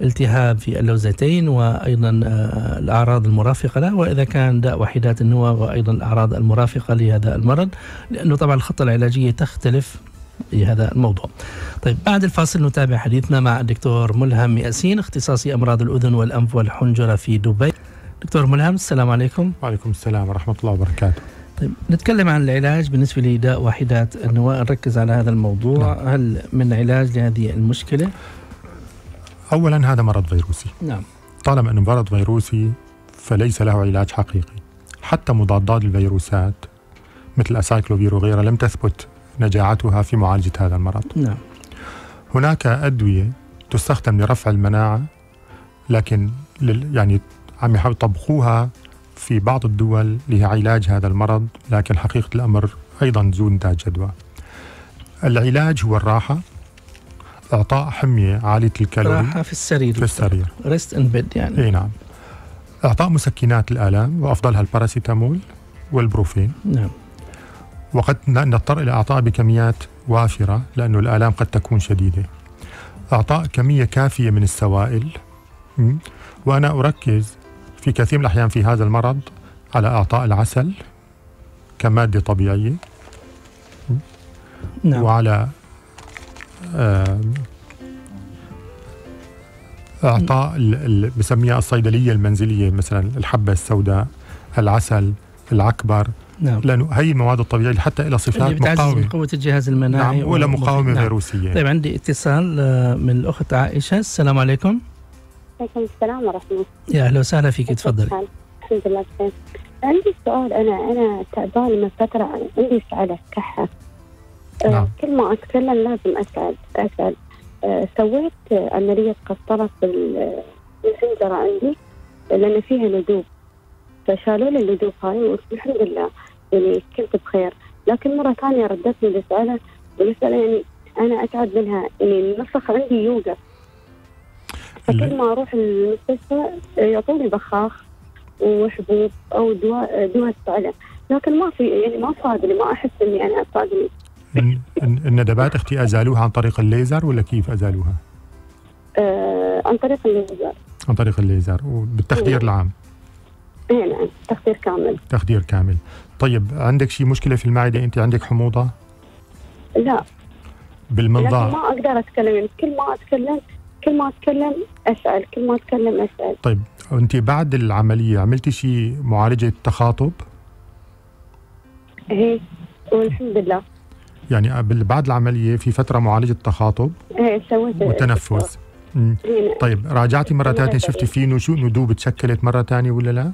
التهاب في اللوزتين وأيضا الأعراض المرافقة له، وإذا كان داء وحيدات النوى وأيضا الأعراض المرافقة لهذا المرض، لأنه طبعا الخطة العلاجية تختلف لهذا الموضوع. طيب بعد الفاصل نتابع حديثنا مع الدكتور ملهم ياسين، اختصاصي أمراض الأذن والأنف والحنجرة في دبي. دكتور ملهم، السلام عليكم. وعليكم السلام ورحمة الله وبركاته. طيب نتكلم عن العلاج بالنسبة لداء وحيدات النوى، نركز على هذا الموضوع. نعم. هل من علاج لهذه المشكلة؟ أولا هذا مرض فيروسي. نعم. طالما أنه مرض فيروسي فليس له علاج حقيقي. حتى مضادات الفيروسات مثل الأسايكلوفير وغيرها لم تثبت نجاعتها في معالجة هذا المرض. نعم. هناك أدوية تستخدم لرفع المناعة، لكن يعني عم يطبقوها في بعض الدول لعلاج هذا المرض، لكن حقيقة الأمر أيضا ذو نتاج جدوى. العلاج هو الراحة، إعطاء حمية عالية الكالوري، راحة في السرير، ريست إن بيد يعني. إي نعم. إعطاء مسكنات الآلام وأفضلها الباراسيتامول والبروفين. نعم. وقد نضطر إلى إعطاء بكميات وافرة لأنه الآلام قد تكون شديدة. إعطاء كمية كافية من السوائل، وأنا أركز في كثير من الأحيان في هذا المرض على إعطاء العسل كمادة طبيعية. نعم. وعلى إعطاء بسميها الصيدلية المنزلية، مثلا الحبة السوداء، العسل، العكبر. نعم. لأنه هي المواد الطبيعية حتى إلى صفات مقاومة من قوة الجهاز المناعي. نعم. ولا مقاومة فيروسية. طيب عندي اتصال من الأخت عائشة. السلام عليكم. وعليكم السلام ورحمة الله. يا أهلا وسهلا فيك، تفضلي. الحمد لله بخير. عندي سؤال، أنا تعبان من فترة، عندي سعلة كحة. نعم. كل ما أتكلم لازم أسعد. سويت عملية قسطرة في الحنجرة عندي لأن فيها ندوب، فشالوا لي الندوب هاي والحمد لله يعني كنت بخير، لكن مرة ثانية ردتني الإسعالة يعني أنا أتعب منها، يعني النفخ عندي يوقف، فكل ما أروح المستشفى يعطوني بخاخ وحبوب أو دواء السعلة، لكن ما في يعني ما صادني، ما أحس إني أنا صادني. الندبات اختي ازالوها عن طريق الليزر ولا كيف ازالوها؟ عن طريق الليزر. عن طريق الليزر وبالتخدير العام. اي نعم، تخدير كامل. تخدير كامل. طيب عندك شيء مشكله في المعده؟ انت عندك حموضه؟ لا. بالمنظار. ما اقدر اتكلم، كل ما اتكلم اسال، طيب انت بعد العمليه عملتي شيء معالجه تخاطب؟ ايه والحمد لله. يعني بعد العملية في فترة معالجة تخاطب وتنفس. طيب راجعتي مرة ثانية شفتي في ندوب تشكلت مرة ثانية ولا لا؟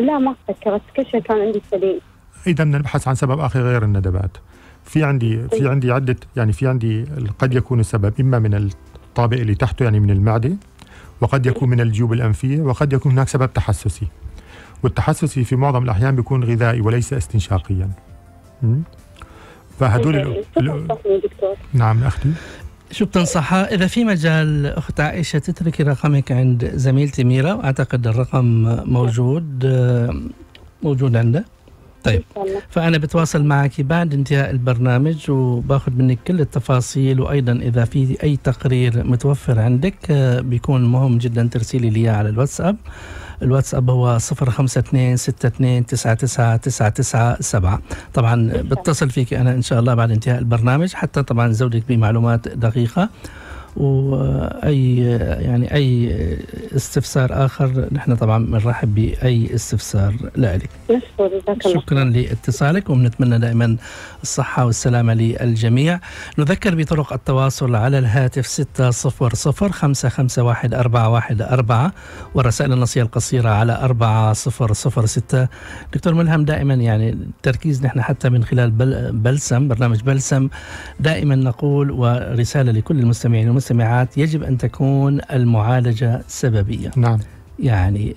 لا ما تذكرت، كل شيء كان عندي سليم. إذا نبحث عن سبب آخر غير الندبات. في عندي عدة، يعني في عندي قد يكون السبب إما من الطابق اللي تحته يعني من المعدة، وقد يكون من الجيوب الأنفية، وقد يكون هناك سبب تحسسي، والتحسسي في معظم الأحيان بيكون غذائي وليس استنشاقيا. فهدول دكتور. نعم اختي، شو بتنصحها اذا في مجال اخت عائشه تتركي رقمك عند زميلتي ميرا، واعتقد الرقم موجود عندها. طيب فانا بتواصل معك بعد انتهاء البرنامج وباخذ منك كل التفاصيل، وايضا اذا في اي تقرير متوفر عندك بيكون مهم جدا ترسلي لي اياه على الواتساب الواتساب هو 0526299997. طبعا بتصل فيك أنا إن شاء الله بعد انتهاء البرنامج حتى طبعا زودك بمعلومات دقيقة، وأي يعني أي استفسار آخر نحن طبعا بنرحب بأي استفسار لك. شكرا لاتصالك، ونتمنى دائما الصحة والسلامة للجميع. نذكر بطرق التواصل على الهاتف 600 551 414 والرسائل النصية القصيرة على 4006. دكتور ملهم، دائما يعني التركيز نحن حتى من خلال بلسم، برنامج بلسم، دائما نقول ورسالة لكل المستمعين والمستمعات، يجب أن تكون المعالجة سببية. نعم. يعني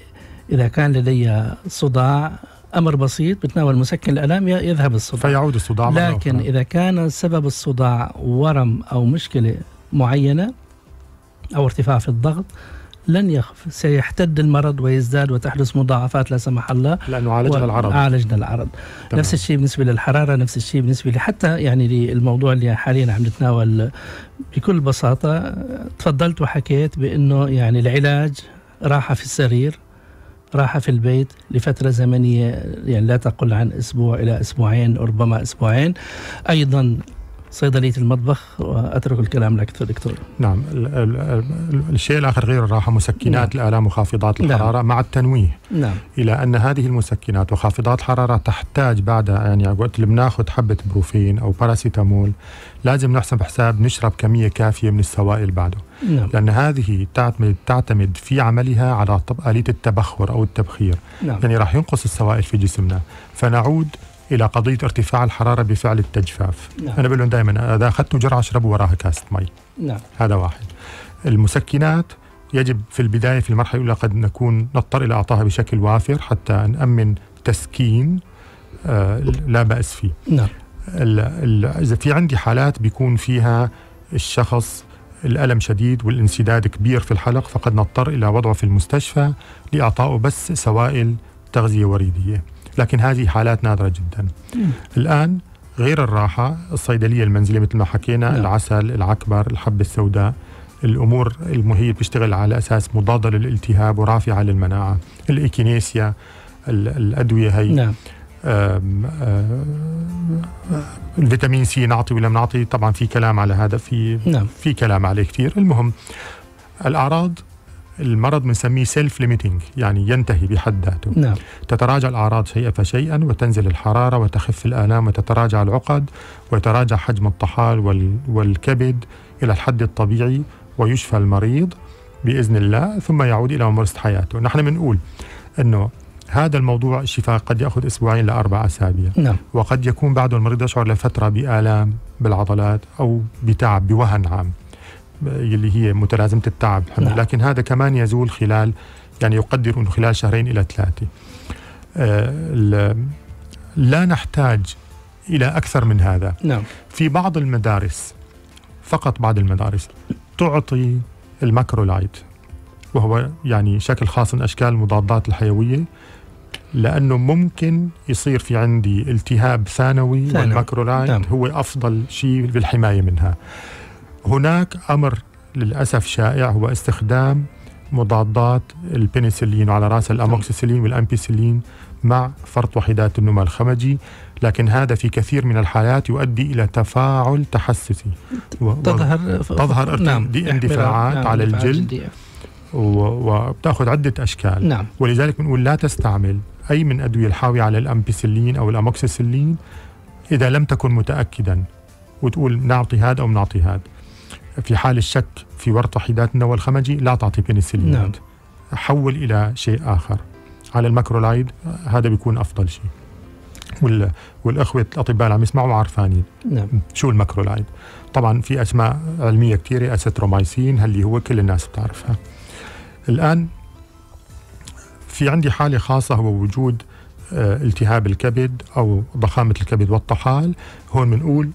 إذا كان لدي صداع، أمر بسيط، بتناول مسكن الآلام يذهب الصداع، فيعود الصداع. لكن إذا كان سبب الصداع ورم أو مشكلة معينة أو ارتفاع في الضغط، لن يخف، سيحتد المرض ويزداد وتحدث مضاعفات لا سمح الله، لأنه عالجنا العرض. نفس الشيء بالنسبة للحرارة، نفس الشيء بالنسبة حتى يعني للموضوع اللي حاليا عم نتناول. بكل بساطة تفضلت وحكيت بأنه يعني العلاج راحة في السرير، راحة في البيت لفترة زمنية يعني لا تقل عن أسبوع إلى أسبوعين، ربما أسبوعين. أيضا صيدلية المطبخ، وأترك الكلام لك دكتور. نعم، الشيء الآخر غير الراحة، مسكنات الآلام وخافضات الحرارة. نعم. مع التنويه إلى أن هذه المسكنات وخافضات الحرارة تحتاج بعد يعني وقت اللي بناخذ حبة بروفين أو باراسيتامول لازم نحسب حساب نشرب كمية كافية من السوائل بعده. نعم. لأن هذه تعتمد في عملها على آلية التبخر أو التبخير. نعم. يعني راح ينقص السوائل في جسمنا، فنعود إلى قضية ارتفاع الحرارة بفعل التجفاف. نعم. أنا بقول لهم دائما إذا أخذتوا جرعة اشربوا وراها كاسة مي. نعم. هذا واحد. المسكنات يجب في البداية في المرحلة الأولى قد نضطر إلى إعطائها بشكل وافر حتى نأمن تسكين لا بأس فيه. نعم. إذا في عندي حالات بيكون فيها الشخص الألم شديد والانسداد كبير في الحلق، فقد نضطر إلى وضعه في المستشفى لإعطائه بس سوائل تغذية وريدية، لكن هذه حالات نادرة جدا. الآن غير الراحة، الصيدلية المنزلية مثل ما حكينا، العسل، العكبر، الحبة السوداء، الأمور المهيئة بتشتغل على أساس مضادة للالتهاب ورافعة للمناعة، الإيكينيسيا، الأدوية هي. نعم. الفيتامين سي نعطي ولا بنعطي؟ طبعا في كلام على هذا، في كلام عليه كثير. المهم الأعراض، المرض بنسميه سيلف ليميتنج، يعني ينتهي بحد ذاته. نعم. تتراجع الأعراض شيئا فشيئا، وتنزل الحرارة وتخف الآلام، وتتراجع العقد، ويتراجع حجم الطحال والكبد إلى الحد الطبيعي، ويشفى المريض بإذن الله، ثم يعود إلى ممارسة حياته. نحن بنقول أنه هذا الموضوع الشفاء قد يأخذ أسبوعين لأربع أسابيع. نعم. وقد يكون بعده المريض يشعر لفترة بآلام بالعضلات أو بتعب بوهن عام اللي هي متلازمة التعب. نعم. لكن هذا كمان يزول خلال يعني يقدر أنه خلال 2 إلى 3 شهور. لا نحتاج إلى أكثر من هذا. نعم. في بعض المدارس، فقط بعض المدارس، تعطي الماكرولايد، وهو يعني شكل خاص من أشكال المضادات الحيوية، لأنه ممكن يصير في عندي التهاب ثانوي، والماكرولايد هو أفضل شيء بالحماية منها. هناك أمر للأسف شائع هو استخدام مضادات البنسلين، وعلى رأس الأموكسيسيلين والأمبيسيلين، مع فرط وحيدات النوى الخمجي، لكن هذا في كثير من الحالات يؤدي إلى تفاعل تحسسي، تظهر اندفاعات على الجلد، وبتأخذ عدة أشكال. نعم. ولذلك بنقول لا تستعمل أي من أدوية الحاوية على الأمبيسيلين أو الأموكسيسيلين إذا لم تكن متأكدا، وتقول نعطي هذا أو نعطي هذا. في حال الشك في ورط وحيدات النوى الخمجي لا تعطي بنسلينات. نعم. حول إلى شيء آخر، على الماكرولايد، هذا بيكون أفضل شيء. والأخوة الأطباء اللي عم يسمعوا عارفانين. نعم. شو الماكرولايد؟ طبعا في أسماء علمية كثيرة، أسترومايسين اللي هو كل الناس بتعرفها. الآن في عندي حالة خاصة هو وجود التهاب الكبد أو ضخامة الكبد والطحال، هون بنقول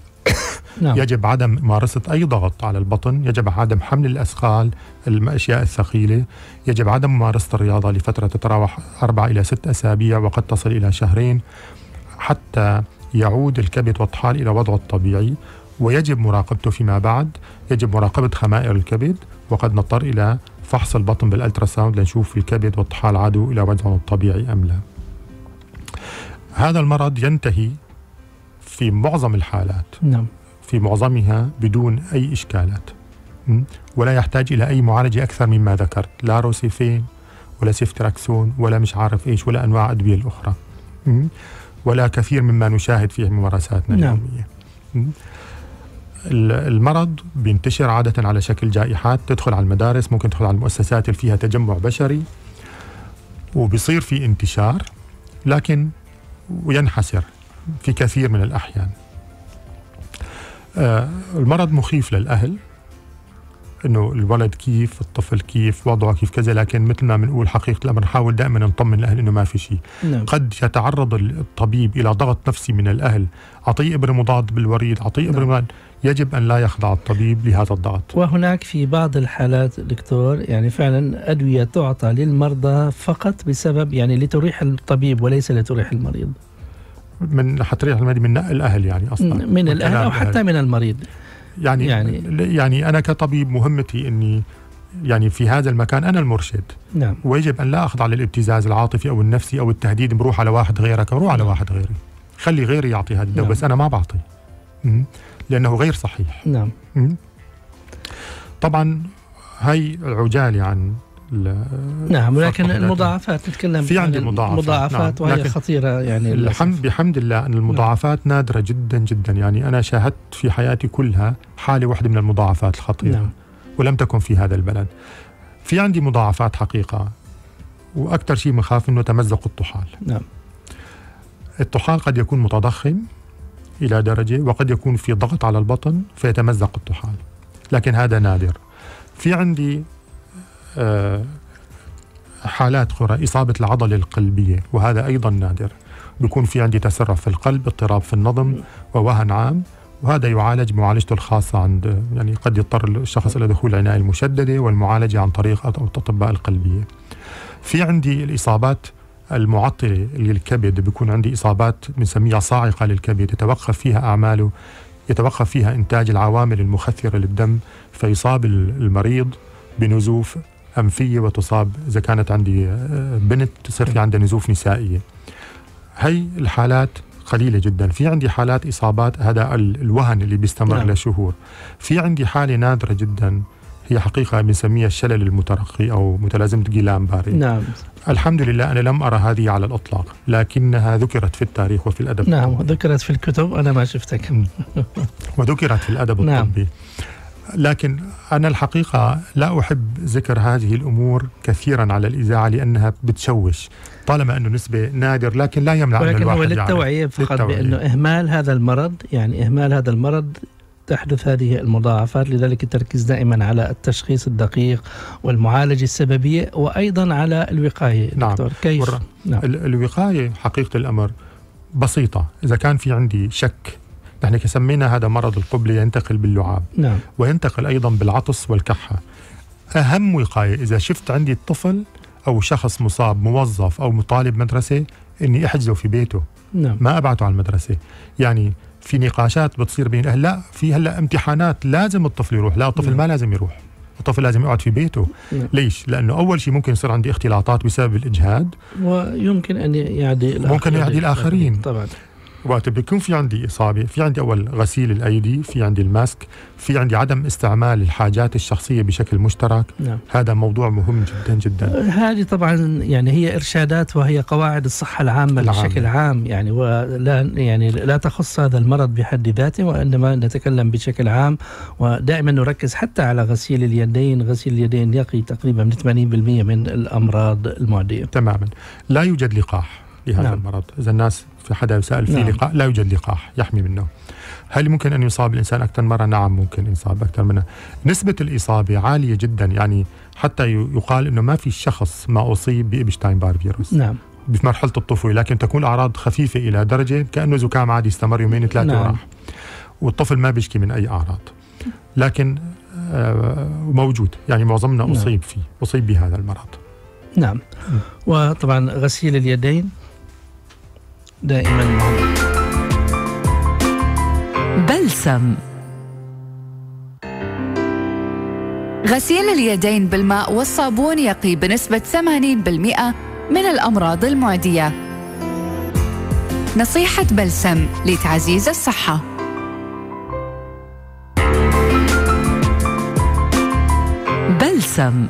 نعم. يجب عدم ممارسة أي ضغط على البطن، يجب عدم حمل الأثقال، الأشياء الثقيلة، يجب عدم ممارسة الرياضة لفترة تتراوح 4 إلى 6 أسابيع، وقد تصل إلى 2 شهور حتى يعود الكبد والطحال إلى وضعه الطبيعي، ويجب مراقبته فيما بعد. يجب مراقبة خمائر الكبد، وقد نضطر إلى فحص البطن بالالتراساوند لنشوف الكبد والطحال عادوا الى وزنهم الطبيعي ام لا. هذا المرض ينتهي في معظم الحالات، نعم، في معظمها بدون اي اشكالات، ولا يحتاج الى اي معالجه اكثر مما ذكرت، لا روسيفين ولا سيفترياكسون ولا مش عارف ايش ولا انواع ادويه الاخرى، ولا كثير مما نشاهد في ممارساتنا اليوميه. نعم. المرض بينتشر عادة على شكل جائحات، تدخل على المدارس، ممكن تدخل على المؤسسات اللي فيها تجمع بشري، وبيصير في انتشار لكن وينحسر في كثير من الأحيان. المرض مخيف للأهل، إنه الولد كيف، الطفل كيف، وضعه كيف كذا، لكن مثل ما بنقول حقيقة الأمر نحاول دائما نطمن الأهل إنه ما في شيء. نعم. قد يتعرض الطبيب إلى ضغط نفسي من الأهل، أعطيه إبرة مضاد بالوريد، أعطيه إبرة. نعم. يجب أن لا يخضع الطبيب لهذا الضغط. وهناك في بعض الحالات دكتور يعني فعلا أدوية تعطى للمرضى فقط بسبب يعني لتريح الطبيب وليس لتريح المريض. من حتريح المريض من الأهل يعني أصلا. من الأهل أو حتى من المريض. يعني أنا كطبيب مهمتي أني يعني في هذا المكان أنا المرشد. نعم. ويجب أن لا أخضع للابتزاز العاطفي أو النفسي أو التهديد بروح على واحد غيرك، بروح على واحد غيري، خلي غيري يعطي هذا الدواء. نعم. بس أنا ما بعطي لأنه غير صحيح. نعم. طبعا هاي العجالة عن نعم، لكن المضاعفات نتكلم في عن المضاعفات. نعم. وهي خطيرة يعني بحمد الله أن المضاعفات نعم. نادرة جدا جدا، يعني أنا شاهدت في حياتي كلها حالة واحدة من المضاعفات الخطيرة. نعم. ولم تكن في هذا البلد. في عندي مضاعفات حقيقة، وأكثر شيء مخاف أنه تمزق الطحال. نعم. الطحال قد يكون متضخم إلى درجة، وقد يكون في ضغط على البطن فيتمزق الطحال، لكن هذا نادر. في عندي حالات أخرى، إصابة العضلة القلبية، وهذا أيضا نادر، بيكون في عندي تسرع في القلب، اضطراب في النظم، ووهن عام، وهذا يعالج معالجته الخاصة عند يعني قد يضطر الشخص إلى دخول العناية المشددة والمعالجة عن طريق الأطباء القلبية. في عندي الإصابات المعطلة للكبد، بيكون عندي إصابات بنسميها صاعقة للكبد، يتوقف فيها أعماله، يتوقف فيها إنتاج العوامل المخثرة للدم، فيصاب المريض بنزوف أنفية، وتصاب إذا كانت عندي بنت تصير في عندها نزوف نسائية. هي الحالات قليلة جدا. في عندي حالات إصابات هذا الوهن اللي بيستمر لشهور. في عندي حالة نادرة جدا، هي حقيقة بنسميها الشلل المترقي أو متلازمة غيلام باري. نعم. الحمد لله أنا لم أرى هذه على الإطلاق، لكنها ذكرت في التاريخ وفي الأدب. نعم. الطبي. ذكرت في الكتب، أنا ما شفتك. وذكرت في الأدب الطبي، لكن أنا الحقيقة لا أحب ذكر هذه الأمور كثيرا على الإذاعة لأنها بتشوش، طالما أنه نسبة نادر لكن لا يمنع من الواحد. ولكن هو للتوعية فقط بأنه إهمال هذا المرض، يعني إهمال هذا المرض تحدث هذه المضاعفات، لذلك التركيز دائما على التشخيص الدقيق والمعالجة السببية وأيضا على الوقاية. نعم. دكتور كيف؟ نعم. الوقاية حقيقة الأمر بسيطة. إذا كان في عندي شك، نحن سمينا هذا مرض القبلة، ينتقل باللعاب. نعم. وينتقل أيضا بالعطس والكحة. أهم وقاية إذا شفت عندي طفل أو شخص مصاب، موظف أو مطالب مدرسة، إني أحجزه في بيته. نعم. ما أبعته على المدرسة. يعني في نقاشات بتصير بين الأهل، لا في هلا امتحانات لازم الطفل يروح، لا الطفل ما لازم يروح، الطفل لازم يقعد في بيته. ليش؟ لأنه أول شيء ممكن يصير عندي اختلاطات بسبب الإجهاد، ويمكن أن يعدي الآخرين. طبعا. وقت بيكون في عندي إصابة، في عندي أول غسيل الأيدي، في عندي الماسك، في عندي عدم استعمال الحاجات الشخصية بشكل مشترك. نعم. هذا موضوع مهم جدا جدا. هذه طبعا يعني هي إرشادات وهي قواعد الصحة العامة. بشكل عام يعني، ولا يعني لا تخص هذا المرض بحد ذاته، وإنما نتكلم بشكل عام، ودائما نركز حتى على غسيل اليدين. غسيل اليدين يقي تقريبا من 80% من الأمراض المعدية. تماما. لا يوجد لقاح لهذا. نعم. المرض إذا الناس في حدا سأل في لقاح، لا يوجد لقاح يحمي منه. هل ممكن أن يصاب الإنسان أكثر مرة؟ نعم ممكن يصاب أكثر منها. نسبة الإصابة عالية جدا، يعني حتى يقال أنه ما في شخص ما أصيب بإبشتاين بار فيروس. نعم. في مرحلة الطفولة، لكن تكون أعراض خفيفة إلى درجة كأنه زكام عادي يستمر يومين ثلاثة. نعم. وراح، والطفل ما بيشكي من أي أعراض، لكن موجود، يعني معظمنا أصيب فيه، أصيب بهذا المرض. نعم. وطبعا غسيل اليدين دائما مهم. بلسم غسيل اليدين بالماء والصابون يقي بنسبة 80% من الأمراض المعدية. نصيحة بلسم لتعزيز الصحة. بلسم.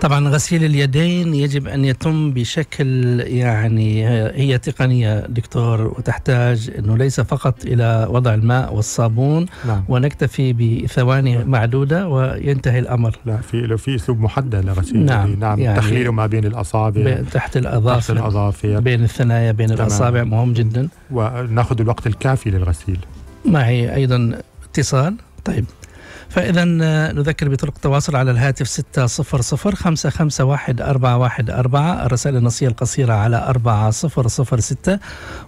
طبعا غسيل اليدين يجب أن يتم بشكل، يعني هي تقنية دكتور وتحتاج أنه ليس فقط إلى وضع الماء والصابون، نعم، ونكتفي بثواني، نعم، معدودة وينتهي الأمر. لا، في أسلوب محدد لغسيل، نعم، نعم، يعني تخليله ما بين الأصابع، تحت الأظافر، بين الثنايا، بين الأصابع، مهم جدا، ونأخذ الوقت الكافي للغسيل. معي أيضا اتصال. طيب، فإذا نذكر بطرق التواصل على الهاتف 600 551 414، الرسائل النصية القصيرة على 4006،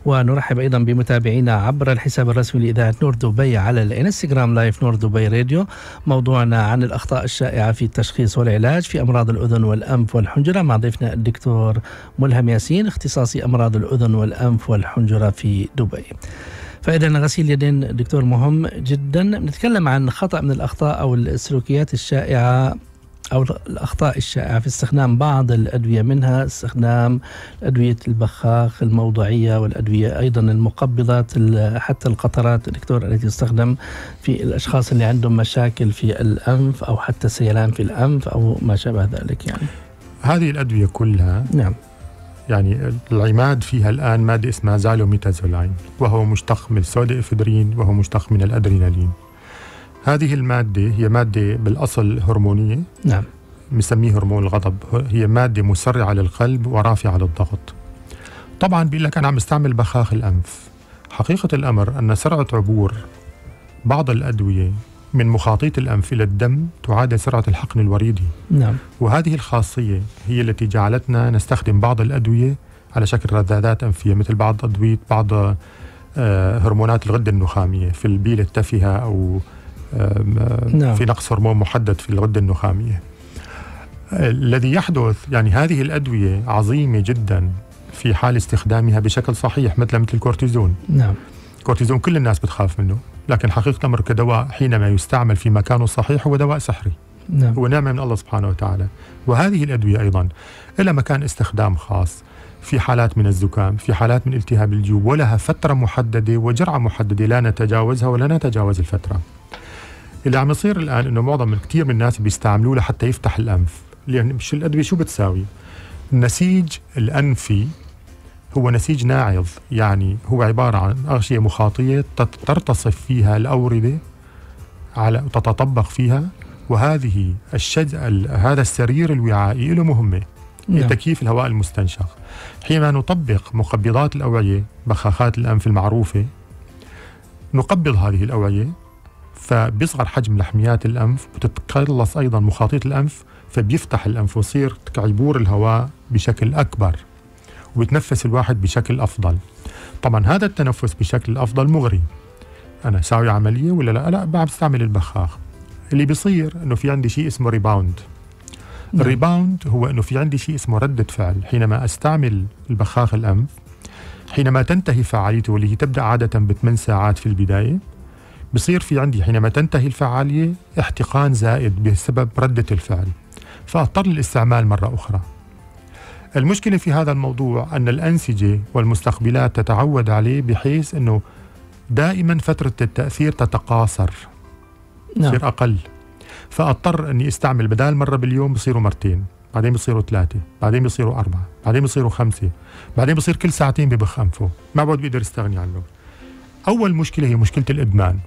ونرحب أيضا بمتابعينا عبر الحساب الرسمي لإذاعة نور دبي على الانستغرام لايف نور دبي راديو. موضوعنا عن الأخطاء الشائعة في التشخيص والعلاج في أمراض الأذن والأنف والحنجرة مع ضيفنا الدكتور ملهم ياسين، اختصاصي أمراض الأذن والأنف والحنجرة في دبي. فإذا غسيل اليدين دكتور مهم جدا. نتكلم عن خطأ من الأخطاء أو السلوكيات الشائعة أو الأخطاء الشائعة في استخدام بعض الأدوية، منها استخدام أدوية البخاخ الموضعية والأدوية أيضا المقبضات، حتى القطرات دكتور التي تستخدم في الأشخاص اللي عندهم مشاكل في الأنف أو حتى سيلان في الأنف أو ما شابه ذلك. يعني هذه الأدوية كلها، نعم، يعني العماد فيها الآن مادة اسمها زالوميتازولاين، وهو مشتق من السودئفدرين، وهو مشتق من الأدرينالين. هذه المادة هي مادة بالأصل هرمونية، نعم، مسميه هرمون الغضب، هي مادة مسرعة للقلب ورافعة للضغط. طبعا بيقول لك أنا عم استعمل بخاخ الأنف. حقيقة الأمر أن سرعة عبور بعض الأدوية من مخاطيط الأنف إلى الدم تعادل سرعة الحقن الوريدي، نعم، وهذه الخاصية هي التي جعلتنا نستخدم بعض الأدوية على شكل رذاذات أنفية، مثل بعض أدوية بعض هرمونات الغدة النخامية في البيلة التافهة، أو نعم، في نقص هرمون محدد في الغدة النخامية. الذي يحدث، يعني هذه الأدوية عظيمة جدا في حال استخدامها بشكل صحيح، مثل الكورتيزون. نعم، الكورتيزون كل الناس بتخاف منه، لكن حقيقة الأمر كدواء حينما يستعمل في مكانه الصحيح هو دواء سحري، نعم، هو نعمة من الله سبحانه وتعالى. وهذه الأدوية أيضا لها مكان استخدام خاص في حالات من الزكام، في حالات من التهاب الجيوب، ولها فترة محددة وجرعة محددة لا نتجاوزها ولا نتجاوز الفترة. اللي عم يصير الآن أنه معظم كثير من الناس بيستعملوه لحتى يفتح الأنف، لأن الأدوية شو بتساوي؟ النسيج الأنفي هو نسيج ناعض، يعني هو عبارة عن أغشية مخاطية ترتصف فيها الأوردة على تتطبق فيها، وهذه هذا السرير الوعائي له مهمة، هي تكييف الهواء المستنشق. حينما نطبق مقبضات الأوعية، بخاخات الأنف المعروفة، نقبض هذه الأوعية فبيصغر حجم لحميات الأنف، بتتقلص أيضا مخاطيط الأنف، فبيفتح الأنف ويصير عبور الهواء بشكل أكبر، وبتنفس الواحد بشكل أفضل. طبعا هذا التنفس بشكل أفضل مغري. أنا ساوي عملية ولا لا؟ لا، عم بستعمل البخاخ. اللي بيصير أنه في عندي شيء اسمه ريباوند. الريباوند هو أنه في عندي شيء اسمه ردة فعل حينما أستعمل البخاخ الأنف. حينما تنتهي فعاليته، واللي هي تبدأ عادة ب8 ساعات في البداية، بصير في عندي حينما تنتهي الفعالية احتقان زائد بسبب ردة الفعل، فأضطر للاستعمال مرة أخرى. المشكلة في هذا الموضوع أن الأنسجة والمستقبلات تتعود عليه، بحيث أنه دائما فترة التأثير تتقاصر، بصير أقل، فأضطر أني استعمل بدال مرة باليوم بصيروا مرتين، بعدين بصيروا 3، بعدين بصيروا 4، بعدين بصيروا 5، بعدين بصير كل ساعتين ببخ أنفه، ما بعد بيقدر يستغني عنه. أول مشكلة هي مشكلة الإدمان.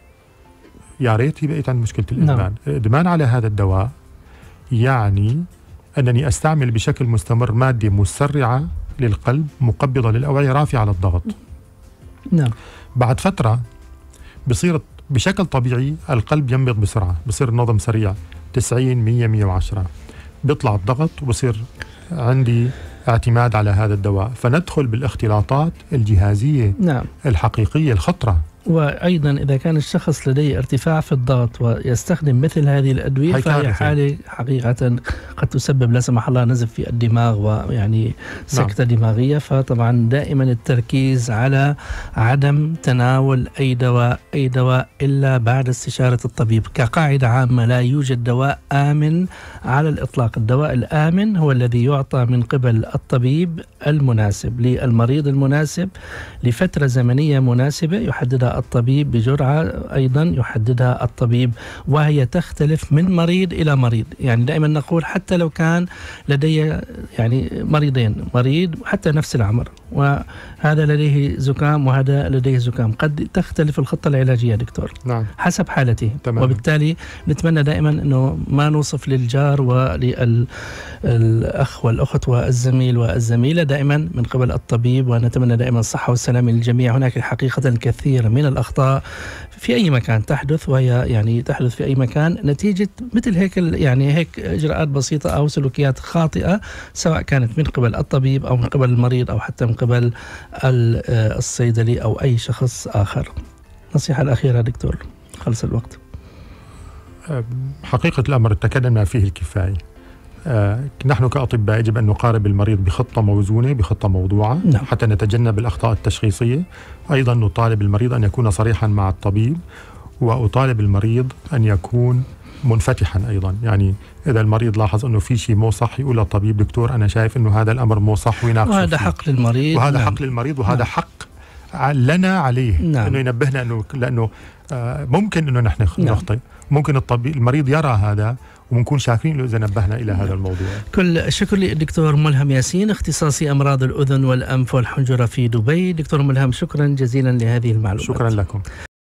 يا ريت بقيت عند مشكلة الإدمان. الإدمان على هذا الدواء يعني أنني أستعمل بشكل مستمر مادة مسرعة للقلب، مقبضة للأوعية، رافعة للضغط. نعم. بعد فترة بصير بشكل طبيعي القلب ينبض بسرعة، بصير النظم سريع 90 100 110، بيطلع الضغط وبصير عندي اعتماد على هذا الدواء، فندخل بالاختلاطات الجهازية، نعم، الحقيقية الخطرة، وأيضا إذا كان الشخص لديه ارتفاع في الضغط ويستخدم مثل هذه الأدوية فهي حالة حقيقة قد تسبب لا سمح الله نزف في الدماغ ويعني سكتة دماغية. فطبعا دائما التركيز على عدم تناول أي دواء إلا بعد استشارة الطبيب. كقاعدة عامة لا يوجد دواء آمن على الإطلاق، الدواء الآمن هو الذي يعطى من قبل الطبيب المناسب للمريض المناسب لفترة زمنية مناسبة يحددها الطبيب بجرعة أيضا يحددها الطبيب، وهي تختلف من مريض إلى مريض. يعني دائما نقول حتى لو كان لدي يعني مريضين، مريض حتى نفس العمر وهذا لديه زكام وهذا لديه زكام، قد تختلف الخطة العلاجية دكتور حسب حالته. وبالتالي نتمنى دائما أنه ما نوصف للجار وللأخ والأخت والزميل والزميلة، دائما من قبل الطبيب، ونتمنى دائما الصحة والسلام للجميع. هناك حقيقة الكثير من الأخطاء في أي مكان تحدث، وهي يعني تحدث في أي مكان نتيجة مثل هيك يعني هيك إجراءات بسيطة أو سلوكيات خاطئة سواء كانت من قبل الطبيب أو من قبل المريض أو حتى من قبل الصيدلي أو أي شخص آخر. نصيحة الأخيرة دكتور، خلص الوقت. حقيقة الأمر تكلمنا فيه الكفاية. نحن كأطباء يجب أن نقارب المريض بخطة موزونة، بخطة موضوعة حتى نتجنب الأخطاء التشخيصية. أيضا نطالب المريض أن يكون صريحا مع الطبيب، وأطالب المريض أن يكون منفتحا أيضا. يعني إذا المريض لاحظ أنه في شيء مو صح يقول للطبيب دكتور أنا شايف أنه هذا الأمر مو صح، ويناقشه، وهذا حق للمريض، وهذا حق للمريض، وهذا حق لنا عليه أنه ينبهنا أنه لأنه ممكن أنه نحن نخطئ، ممكن الطبيب المريض يرى هذا ونكون شاكرين له إذا نبهنا إلى هذا الموضوع. كل شكر للدكتور ملهم ياسين اختصاصي أمراض الأذن والأنف والحنجرة في دبي. دكتور ملهم شكرا جزيلا لهذه المعلومات. شكرا لكم.